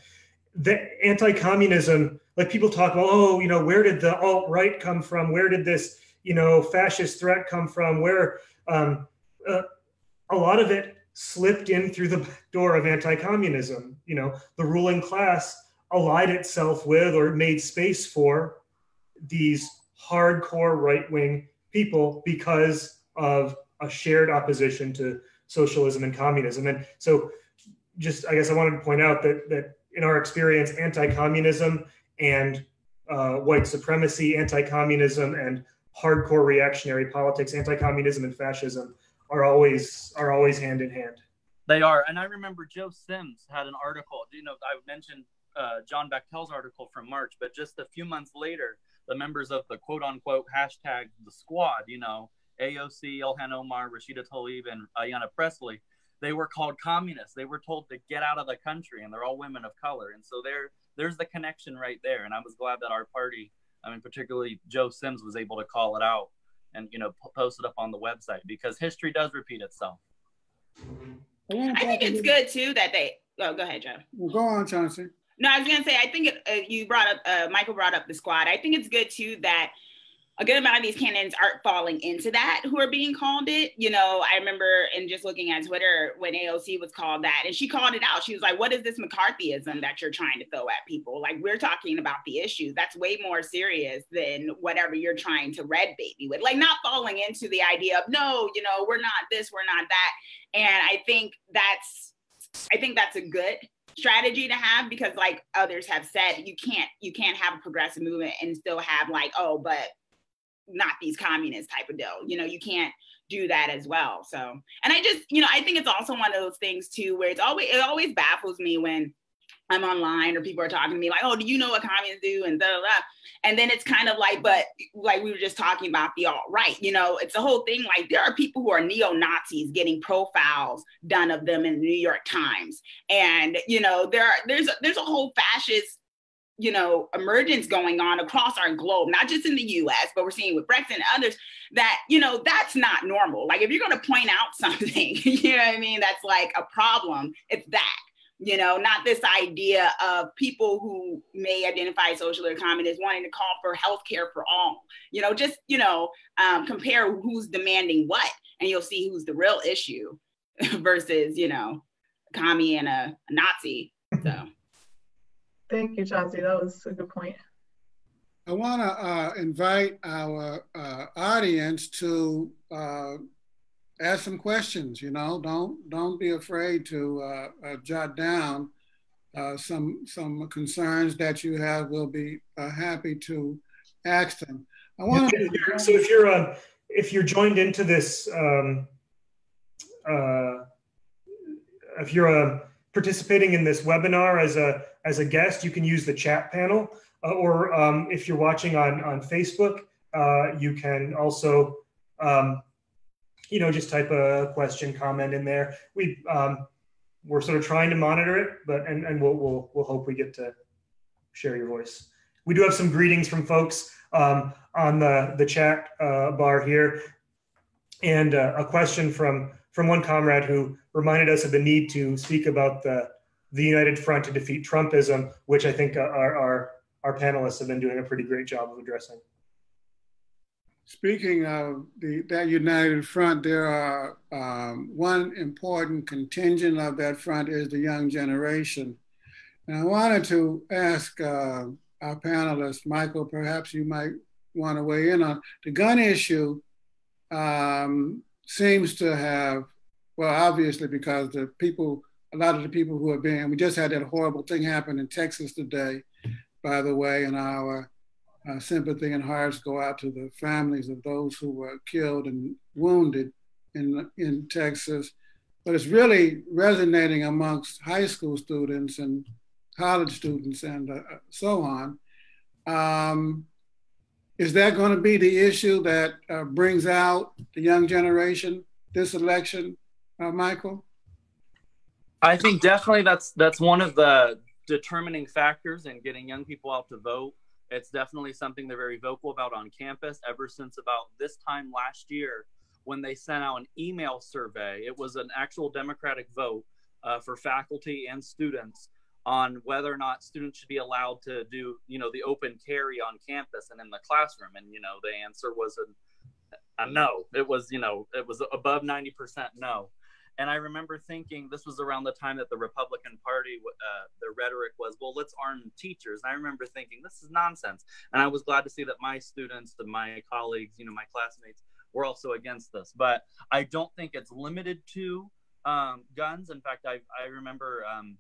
the anti-communism, like people talk about, oh, you know, where did the alt-right come from? Where did this, you know, fascist threat come from? Where um, uh, a lot of it slipped in through the back door of anti-communism. You know, the ruling class allied itself with or made space for these hardcore right-wing people because of a shared opposition to socialism and communism. And so just, I guess I wanted to point out that, that in our experience, anti-communism and uh, white supremacy, anti-communism and hardcore reactionary politics, anti-communism and fascism, are always are always hand in hand. They are. And I remember Joe Sims had an article, you know, I mentioned uh, John Bachtell's article from March, but just a few months later, the members of the quote unquote hashtag the squad, you know, A O C, Ilhan Omar, Rashida Tlaib, and Ayanna Pressley, they were called communists. They were told to get out of the country, and they're all women of color. And so there, there's the connection right there. And I was glad that our party, I mean, particularly Joe Sims, was able to call it out and, you know, p- post it up on the website, because history does repeat itself. I think it's good too that they, oh, go ahead, Joe. Well, go on, Chauncey. No, I was gonna say, I think it, uh, you brought up, uh, Michael brought up the squad. I think it's good too that a good amount of these candidates aren't falling into that, who are being called it. You know, I remember, and just looking at Twitter, when A O C was called that, and she called it out. She was like, what is this McCarthyism that you're trying to throw at people? Like, we're talking about the issues. That's way more serious than whatever you're trying to red baby with. Like, not falling into the idea of, no, you know, we're not this, we're not that. And I think that's, I think that's a good strategy to have, because like others have said, you can't, you can't have a progressive movement and still have like, oh, but not these communist type of deal. You know, you can't do that as well. So, and I just, you know, I think it's also one of those things too, where it's always, it always baffles me when I'm online or people are talking to me like, oh, do you know what communists do? And da da da. And then it's kind of like, but like we were just talking about the alt-right, you know, it's a whole thing. Like, there are people who are neo-Nazis getting profiles done of them in the New York Times. And, you know, there are, there's, there's a whole fascist, you know, emergence going on across our globe, not just in the U S, but we're seeing with Brexit and others that, you know, that's not normal. Like, if you're going to point out something, you know what I mean, that's like a problem, it's that, you know, not this idea of people who may identify social or communist wanting to call for healthcare for all, you know, just, you know, um, compare who's demanding what, and you'll see who's the real issue versus, you know, a commie and a, a Nazi, so. Thank you, Chauncey. That was a good point. I want to uh, invite our uh, audience to uh, ask some questions. You know, don't don't be afraid to uh, uh, jot down uh, some some concerns that you have. We'll be uh, happy to ask them. I want to. So if you're uh, if you're joined into this, um, uh, if you're a uh, participating in this webinar as a as a guest, you can use the chat panel, uh, or um, if you're watching on on Facebook, uh, you can also, um, you know, just type a question, comment in there. We um, we're sort of trying to monitor it, but and and we'll we'll we'll hope we get to share your voice. We do have some greetings from folks um, on the the chat uh, bar here, and uh, a question from. from one comrade who reminded us of the need to speak about the, the United Front to defeat Trumpism, which I think our, our, our panelists have been doing a pretty great job of addressing. Speaking of the, that United Front, there are um, one important contingent of that front is the young generation. And I wanted to ask uh, our panelists, Michael, perhaps you might want to weigh in on the gun issue. Um, seems to have, well, obviously because the people, a lot of the people who have been, we just had that horrible thing happen in Texas today, by the way, and our uh, sympathy and hearts go out to the families of those who were killed and wounded in, in Texas. But it's really resonating amongst high school students and college students and uh, so on. Um, Is that going to be the issue that uh, brings out the young generation this election, uh, Michael? I think definitely that's that's one of the determining factors in getting young people out to vote. It's definitely something they're very vocal about on campus ever since about this time last year when they sent out an email survey. It was an actual democratic vote uh, for faculty and students on whether or not students should be allowed to do, you know, the open carry on campus and in the classroom. And, you know, the answer was a, a no. It was, you know, it was above ninety percent no. And I remember thinking, this was around the time that the Republican Party, uh, the rhetoric was, well, let's arm teachers. And I remember thinking, this is nonsense. And I was glad to see that my students, my colleagues, you know, my classmates were also against this. But I don't think it's limited to um, guns. In fact, I, I remember, um,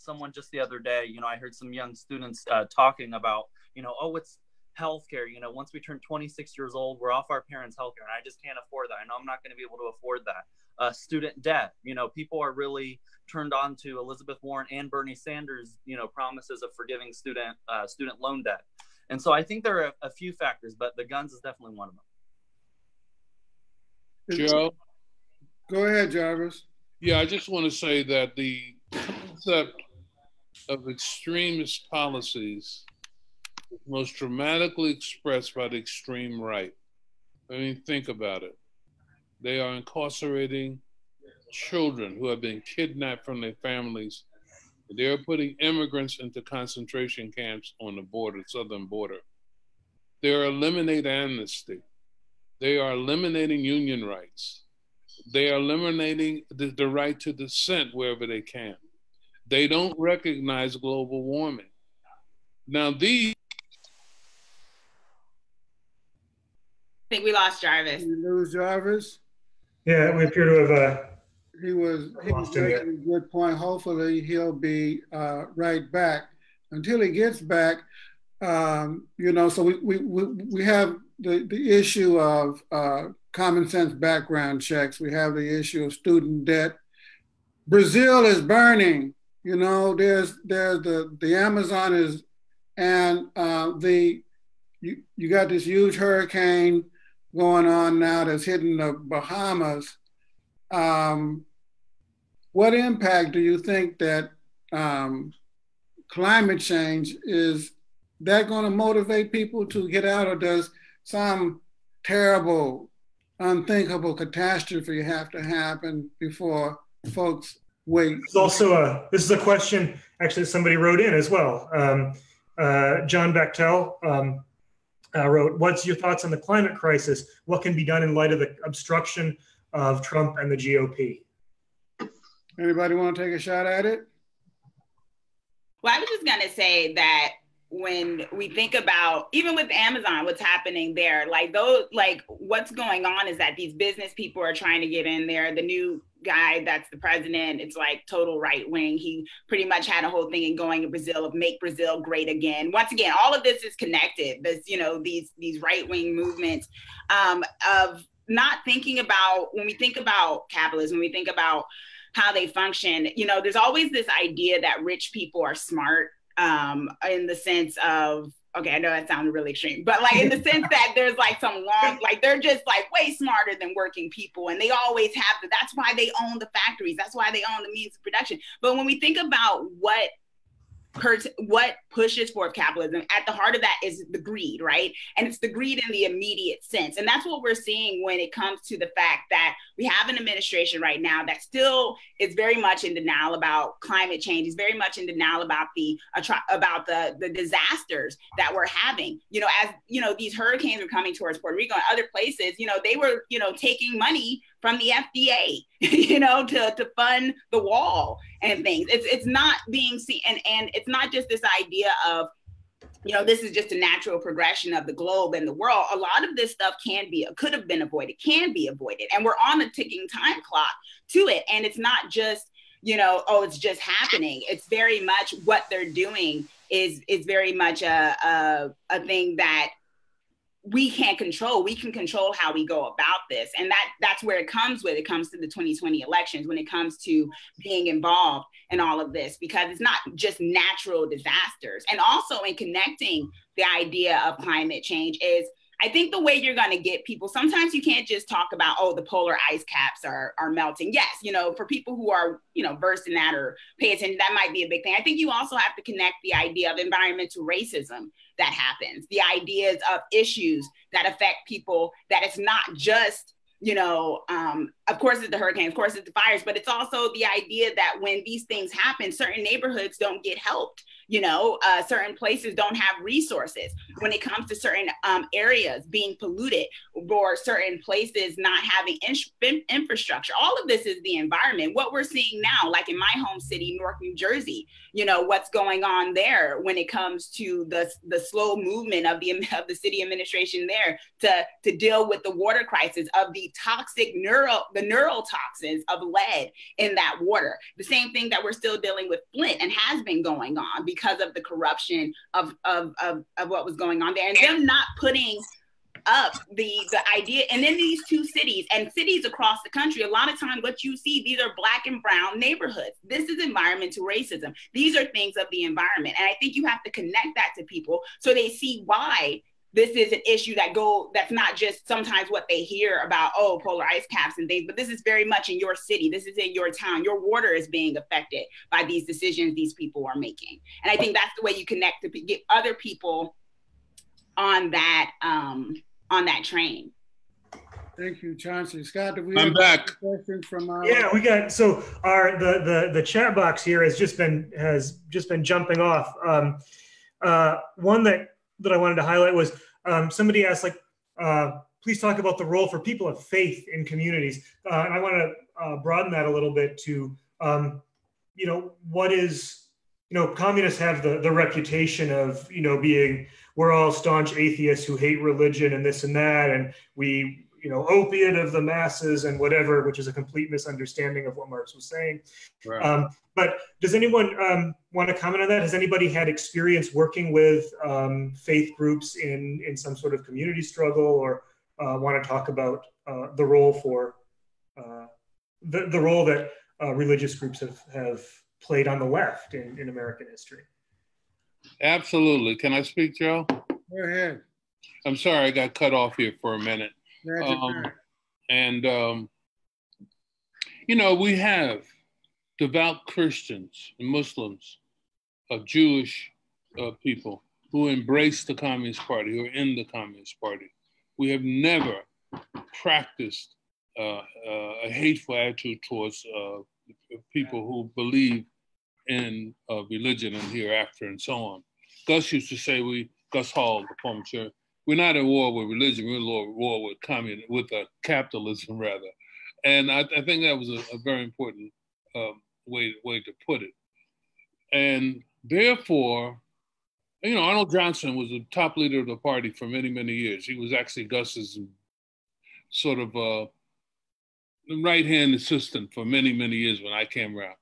someone just the other day, you know, I heard some young students uh, talking about, you know, oh, it's healthcare. You know, once we turn twenty-six years old, we're off our parents' healthcare, and I just can't afford that. I know I'm not going to be able to afford that. Uh, student debt. You know, people are really turned on to Elizabeth Warren and Bernie Sanders, you know, promises of forgiving student uh, student loan debt. And so I think there are a few factors, but the guns is definitely one of them. Joe, go ahead, Jarvis. Yeah, I just want to say that the concept of extremist policies most dramatically expressed by the extreme right. I mean, think about it. They are incarcerating children who have been kidnapped from their families. They're putting immigrants into concentration camps on the border, southern border. They're eliminating amnesty. They are eliminating union rights. They are eliminating the, the right to dissent wherever they can. They don't recognize global warming. Now these... I think we lost Jarvis. Did you lose Jarvis? Yeah, we appear to have... Uh... He was, he was making a good point. Hopefully he'll be uh, right back. Until he gets back, um, you know, so we, we, we, we have the, the issue of uh, common sense background checks. We have the issue of student debt. Brazil is burning. You know, there's, there's the, the Amazon is, and uh, the, you, you got this huge hurricane going on now that's hitting the Bahamas. Um, what impact do you think that um, climate change, is that going to motivate people to get out, or does some terrible, unthinkable catastrophe have to happen before folks wait? It's also a, this is a question actually somebody wrote in as well. Um, uh, John Bachtell um, uh, wrote, what's your thoughts on the climate crisis? What can be done in light of the obstruction of Trump and the G O P? Anybody want to take a shot at it? Well, I was just going to say that when we think about, even with Amazon, what's happening there, like those, like what's going on is that these business people are trying to get in there. The new guy that's the president, it's like total right wing. He pretty much had a whole thing going in Brazil of make Brazil great again. Once again, all of this is connected. This, you know, these, these right wing movements um, of not thinking about, when we think about capitalism, when we think about how they function, you know, there's always this idea that rich people are smart um, in the sense of, okay, I know that sounded really extreme, but like in the sense that there's like some long, like they're just like way smarter than working people. And they always have, the, that's why they own the factories. That's why they own the means of production. But when we think about what what pushes forth capitalism, at the heart of that is the greed, right? And it's the greed in the immediate sense. And that's what we're seeing when it comes to the fact that we have an administration right now that still is very much in denial about climate change, is very much in denial about the about the, the disasters that we're having. You know, as you know, these hurricanes are coming towards Puerto Rico and other places, you know, they were, you know, taking money from the F D A, you know, to, to fund the wall and things. It's it's not being seen, and, and it's not just this idea of, you know, this is just a natural progression of the globe and the world. A lot of this stuff can be, could have been avoided, can be avoided. And we're on a ticking time clock to it. And it's not just, you know, oh, it's just happening. It's very much what they're doing is, is very much a, a, a thing that we can't control. We can control how we go about this. And that that's where it comes with, it comes to the twenty twenty elections, when it comes to being involved in all of this, because it's not just natural disasters. And also in connecting the idea of climate change is, I think the way you're going to get people, sometimes you can't just talk about, oh, the polar ice caps are, are melting. Yes, you know, for people who are, you know, versed in that or pay attention, that might be a big thing. I think you also have to connect the idea of environmental racism that happens, the ideas of issues that affect people, that it's not just, you know, um, of course it's the hurricane, of course it's the fires, but it's also the idea that when these things happen, certain neighborhoods don't get helped, you know, uh, certain places don't have resources when it comes to certain um, areas being polluted, or certain places not having in infrastructure. All of this is the environment. What we're seeing now, like in my home city, Newark, New Jersey, you know, what's going on there when it comes to the, the slow movement of the, of the city administration there to, to deal with the water crisis, of the toxic neuro, the neurotoxins of lead in that water. The same thing that we're still dealing with Flint, and has been going on because of the corruption of, of, of, of what was going on there, and them not putting up the, the idea. And in these two cities and cities across the country, a lot of times what you see, these are Black and brown neighborhoods. This is environmental racism. These are things of the environment. And I think you have to connect that to people so they see why this is an issue that go, that's not just sometimes what they hear about, oh, polar ice caps and things, but this is very much in your city. This is in your town. Your water is being affected by these decisions these people are making. And I think that's the way you connect to get other people on that, um, on that train. Thank you, Chauncey. Scott, do we I'm have back. a question from our? Yeah, we got, so our, the, the, the chat box here has just been, has just been jumping off. Um, uh, one that, that I wanted to highlight was um, somebody asked, like, uh, please talk about the role for people of faith in communities. Uh, and I want to uh, broaden that a little bit to, um, you know, what is, you know, communists have the, the reputation of, you know, being, we're all staunch atheists who hate religion and this and that, and we, you know, opiate of the masses and whatever, which is a complete misunderstanding of what Marx was saying. Right. Um, but does anyone um, want to comment on that? Has anybody had experience working with um, faith groups in, in some sort of community struggle, or uh, want to talk about uh, the role for, uh, the, the role that uh, religious groups have, have played on the left in, in American history? Absolutely. Can I speak, Joe? Go ahead. I'm sorry, I got cut off here for a minute. Um, and, um, you know, we have devout Christians and Muslims, uh, Jewish uh, people who embrace the Communist Party, who are in the Communist Party. We have never practiced uh, uh, a hateful attitude towards uh, people who believe in uh, religion and hereafter and so on. Gus used to say, we, Gus Hall, the former chair, we're not at war with religion, we're at war with communism, with uh, capitalism rather. And I, I think that was a, a very important uh, way, way to put it. And therefore, you know, Arnold Johnson was the top leader of the party for many, many years. He was actually Gus's sort of uh, right-hand assistant for many, many years when I came around.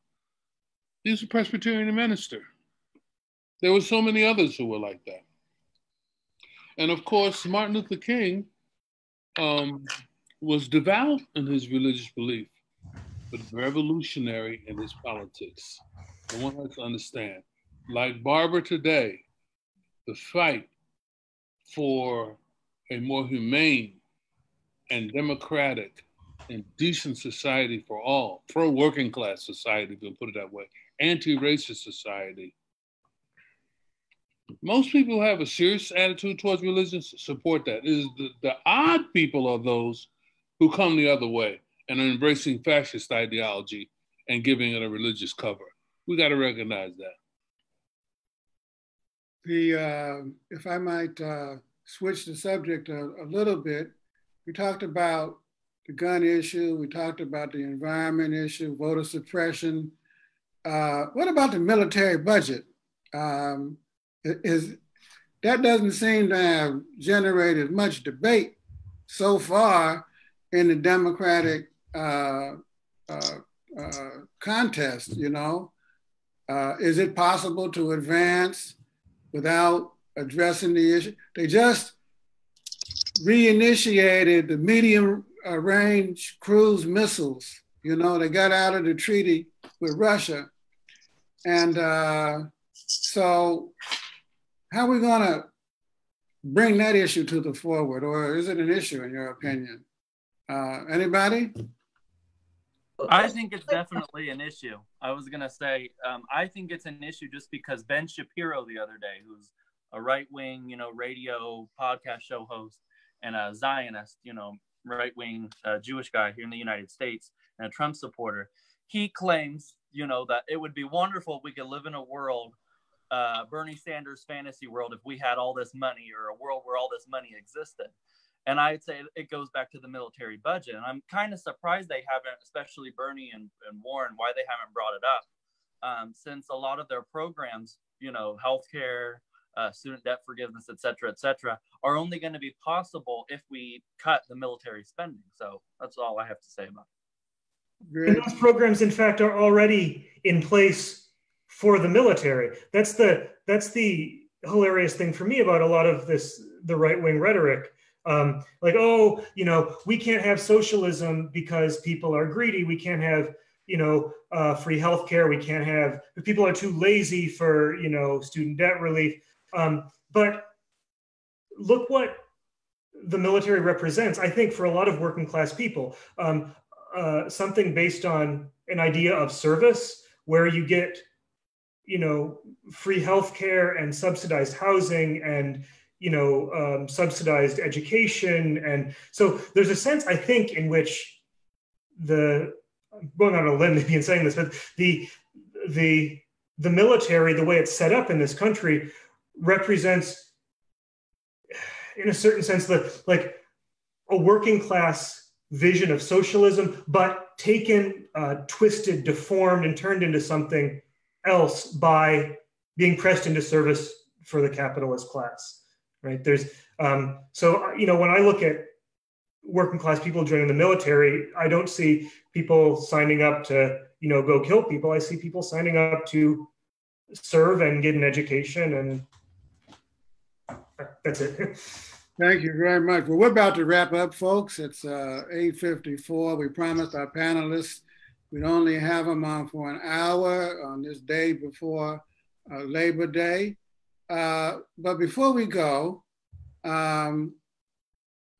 He was a Presbyterian minister. There were so many others who were like that. And of course, Martin Luther King um, was devout in his religious belief, but revolutionary in his politics. And one has to understand, like Barber today, the fight for a more humane and democratic and decent society for all, pro-working class society, if you put it that way, anti-racist society. Most people who have a serious attitude towards religion support that. It is the, the odd people are those who come the other way and are embracing fascist ideology and giving it a religious cover. We got to recognize that. The, uh, if I might uh, switch the subject a, a little bit, we talked about the gun issue, we talked about the environment issue, voter suppression. Uh, what about the military budget? Um, Is, that doesn't seem to have generated much debate so far in the Democratic uh, uh, uh, contest, you know? Uh, is it possible to advance without addressing the issue? They just reinitiated the medium range cruise missiles, you know? They got out of the treaty with Russia. And uh, so, how are we going to bring that issue to the forward, or is it an issue in your opinion? Uh, anybody? I think it's definitely an issue. I was going to say, um, I think it's an issue just because Ben Shapiro the other day, who's a right-wing, you know, radio podcast show host and a Zionist, you know, right-wing uh, Jewish guy here in the United States and a Trump supporter, he claims, you know, that it would be wonderful if we could live in a world Uh, Bernie Sanders fantasy world if we had all this money, or a world where all this money existed. And I'd say it goes back to the military budget. And I'm kind of surprised they haven't, especially Bernie and, and Warren, why they haven't brought it up. Um, since a lot of their programs, you know, healthcare, uh, student debt forgiveness, et cetera, et cetera, are only going to be possible if we cut the military spending. So that's all I have to say about it. And those programs, in fact, are already in place for the military. That's the that's the hilarious thing for me about a lot of this, the right-wing rhetoric. Um, like, oh, you know, we can't have socialism because people are greedy. We can't have, you know, uh, free healthcare. We can't have, people are too lazy for, you know, student debt relief. Um, but look what the military represents, I think, for a lot of working class people. Um, uh, something based on an idea of service where you get, you know, free healthcare and subsidized housing and, you know, um, subsidized education. And so there's a sense, I think, in which the, I'm going on a limb maybe in saying this, but the, the, the military, the way it's set up in this country, represents, in a certain sense, the, like a working class vision of socialism, but taken, uh, twisted, deformed, and turned into something else by being pressed into service for the capitalist class, right? There's, um, so, you know, when I look at working class people joining the military, I don't see people signing up to, you know, go kill people. I see people signing up to serve and get an education, and that's it. Thank you very much. Well, we're about to wrap up, folks. It's uh, eight fifty-four. We promised our panelists we'd only have them on for an hour on this day before uh, Labor Day. Uh, but before we go, um,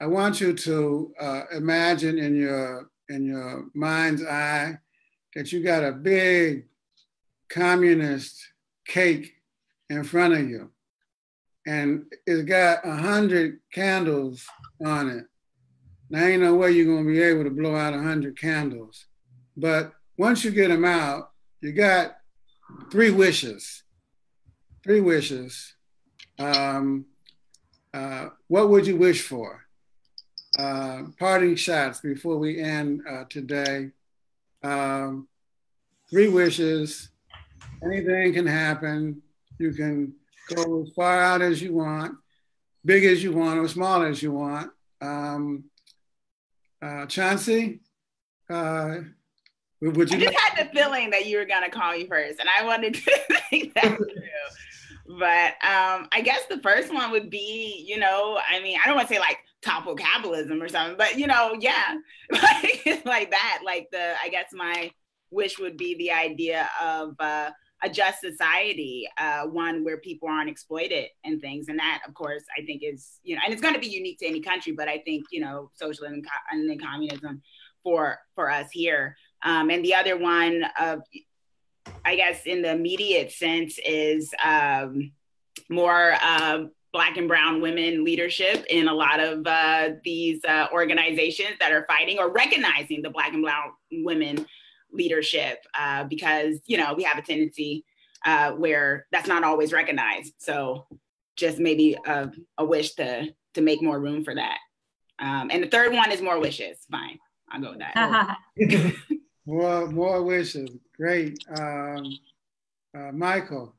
I want you to uh, imagine in your, in your mind's eye that you got a big communist cake in front of you, and it's got a hundred candles on it. Now, I ain't no way you're gonna be able to blow out a hundred candles, but once you get them out, you got three wishes, three wishes. Um, uh, what would you wish for? Uh, parting shots before we end uh, today. Um, three wishes, anything can happen. You can go as far out as you want, big as you want, or small as you want. Um, uh, Chauncey, uh, would you? I just like had the feeling that you were gonna call me first, and I wanted to think that through. But um, I guess the first one would be, you know, I mean, I don't want to say like topple capitalism or something, but you know, yeah, like, like that. Like the, I guess my wish would be the idea of uh, a just society, uh, one where people aren't exploited and things. And that, of course, I think is, you know, and it's going to be unique to any country, but I think, you know, socialism and then communism for, for us here. Um, and the other one of, I guess in the immediate sense is um, more uh, Black and brown women leadership in a lot of uh, these uh, organizations that are fighting or recognizing the Black and brown women leadership uh, because, you know, we have a tendency uh, where that's not always recognized. So just maybe a, a wish to, to make more room for that. Um, and the third one is more wishes. Fine, I'll go with that. More, more wishes. Great. Um, uh, Maicol.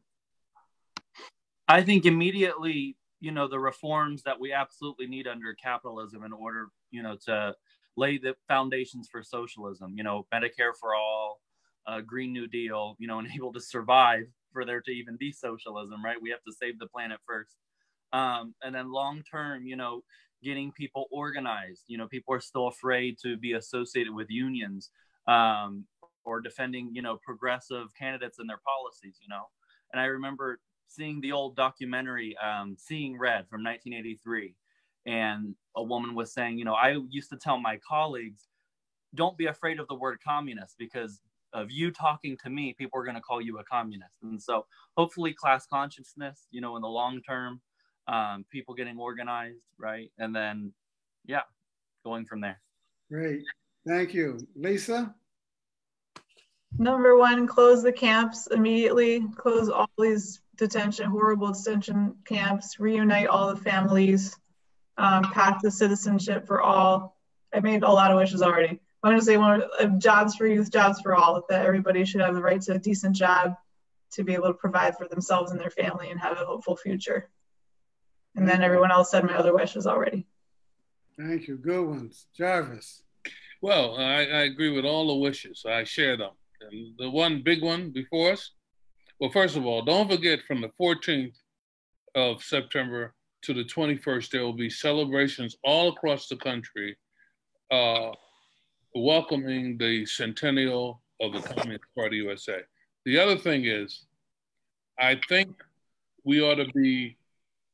I think immediately, you know, the reforms that we absolutely need under capitalism in order, you know, to lay the foundations for socialism, you know, Medicare for all, uh, Green New Deal, you know, and able to survive for there to even be socialism, right? We have to save the planet first. Um, and then long term, you know, getting people organized, you know, people are still afraid to be associated with unions. Um, or defending, you know, progressive candidates and their policies, you know. And I remember seeing the old documentary, um, Seeing Red from nineteen eighty-three. And a woman was saying, you know, I used to tell my colleagues, don't be afraid of the word communist, because of you talking to me, people are going to call you a communist. And so hopefully class consciousness, you know, in the long term, um, people getting organized, right? And then, yeah, going from there. Great. Thank you. Lisa? Number one, close the camps immediately. Close all these detention, horrible detention camps. Reunite all the families. Um, pass the citizenship for all. I made a lot of wishes already. I'm going to say one of jobs for youth, jobs for all. That everybody should have the right to a decent job, to be able to provide for themselves and their family and have a hopeful future. And then everyone else said my other wishes already. Thank you. Good ones. Jarvis. Well, I, I agree with all the wishes. I share them. And the one big one before us, well, first of all, don't forget from the fourteenth of September to the twenty-first, there will be celebrations all across the country uh, welcoming the centennial of the Communist Party U S A. The other thing is, I think we ought to be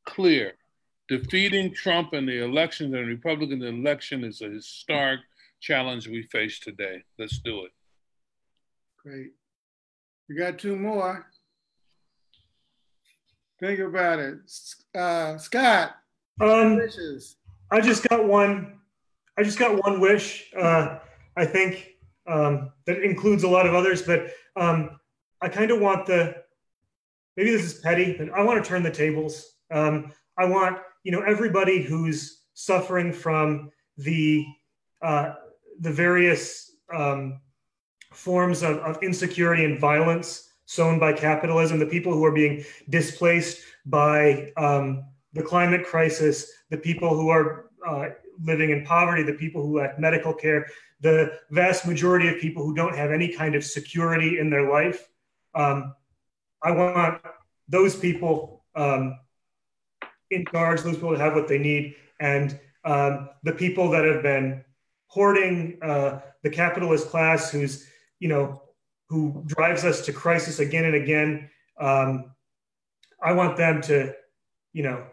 clear. Defeating Trump in the election and the Republican election is a historic challenge we face today. Let's do it. Great. We got two more. Think about it. Uh, Scott. Um, wishes. I just got one. I just got one wish. Uh, I think um, that includes a lot of others, but um, I kind of want the, maybe this is petty, but I want to turn the tables. Um, I want, you know, everybody who's suffering from the, uh, the various um, forms of, of insecurity and violence sown by capitalism, the people who are being displaced by um, the climate crisis, the people who are uh, living in poverty, the people who lack medical care, the vast majority of people who don't have any kind of security in their life. Um, I want those people um, in charge, those people to have what they need, and um, the people that have been hoarding, uh, the capitalist class who's, you know, who drives us to crisis again and again. Um, I want them to, you know,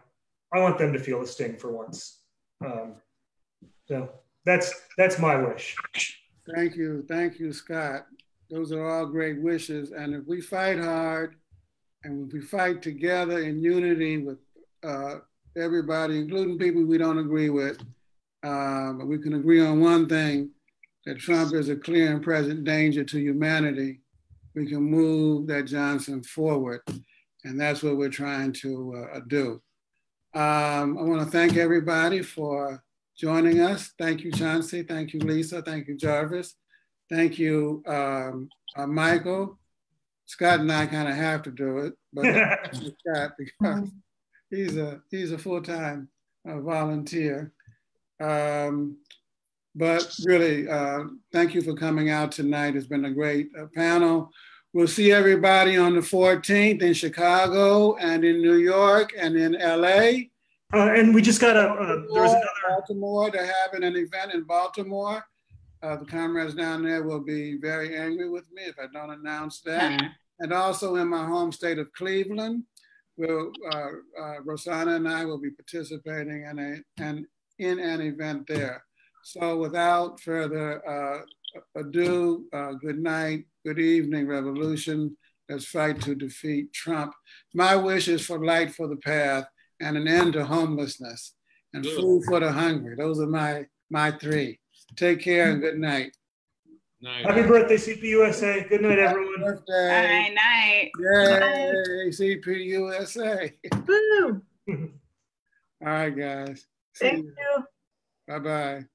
I want them to feel the sting for once. Um, so that's that's my wish. Thank you, thank you, Scott. Those are all great wishes. And if we fight hard, and if we fight together in unity with uh, everybody, including people we don't agree with, uh, but we can agree on one thing, that Trump is a clear and present danger to humanity, we can move that Johnson forward. And that's what we're trying to uh, do. Um, I want to thank everybody for joining us. Thank you, Chauncey. Thank you, Lisa. Thank you, Jarvis. Thank you, um, uh, Maicol. Scott and I kind of have to do it, but Scott, because he's a, he's a full-time uh, volunteer. Um, But really, uh, thank you for coming out tonight. It's been a great uh, panel. We'll see everybody on the fourteenth in Chicago and in New York and in L A. Uh, and we just got a, uh, there was another. Baltimore, they're having an event in Baltimore. Uh, the comrades down there will be very angry with me if I don't announce that. Mm-hmm. And also in my home state of Cleveland, we'll, uh, uh, Rosanna and I will be participating in, a, an, in an event there. So without further uh, ado, uh, good night, good evening, revolution. Let's fight to defeat Trump. My wish is for light for the path and an end to homelessness and food for the hungry. Those are my, my three. Take care and good night. Night. Happy birthday, C P U S A. Good night, everyone. Happy birthday. Night, night. Yay, C P U S A. Woo. All right, guys. See Thank you. you. Bye-bye.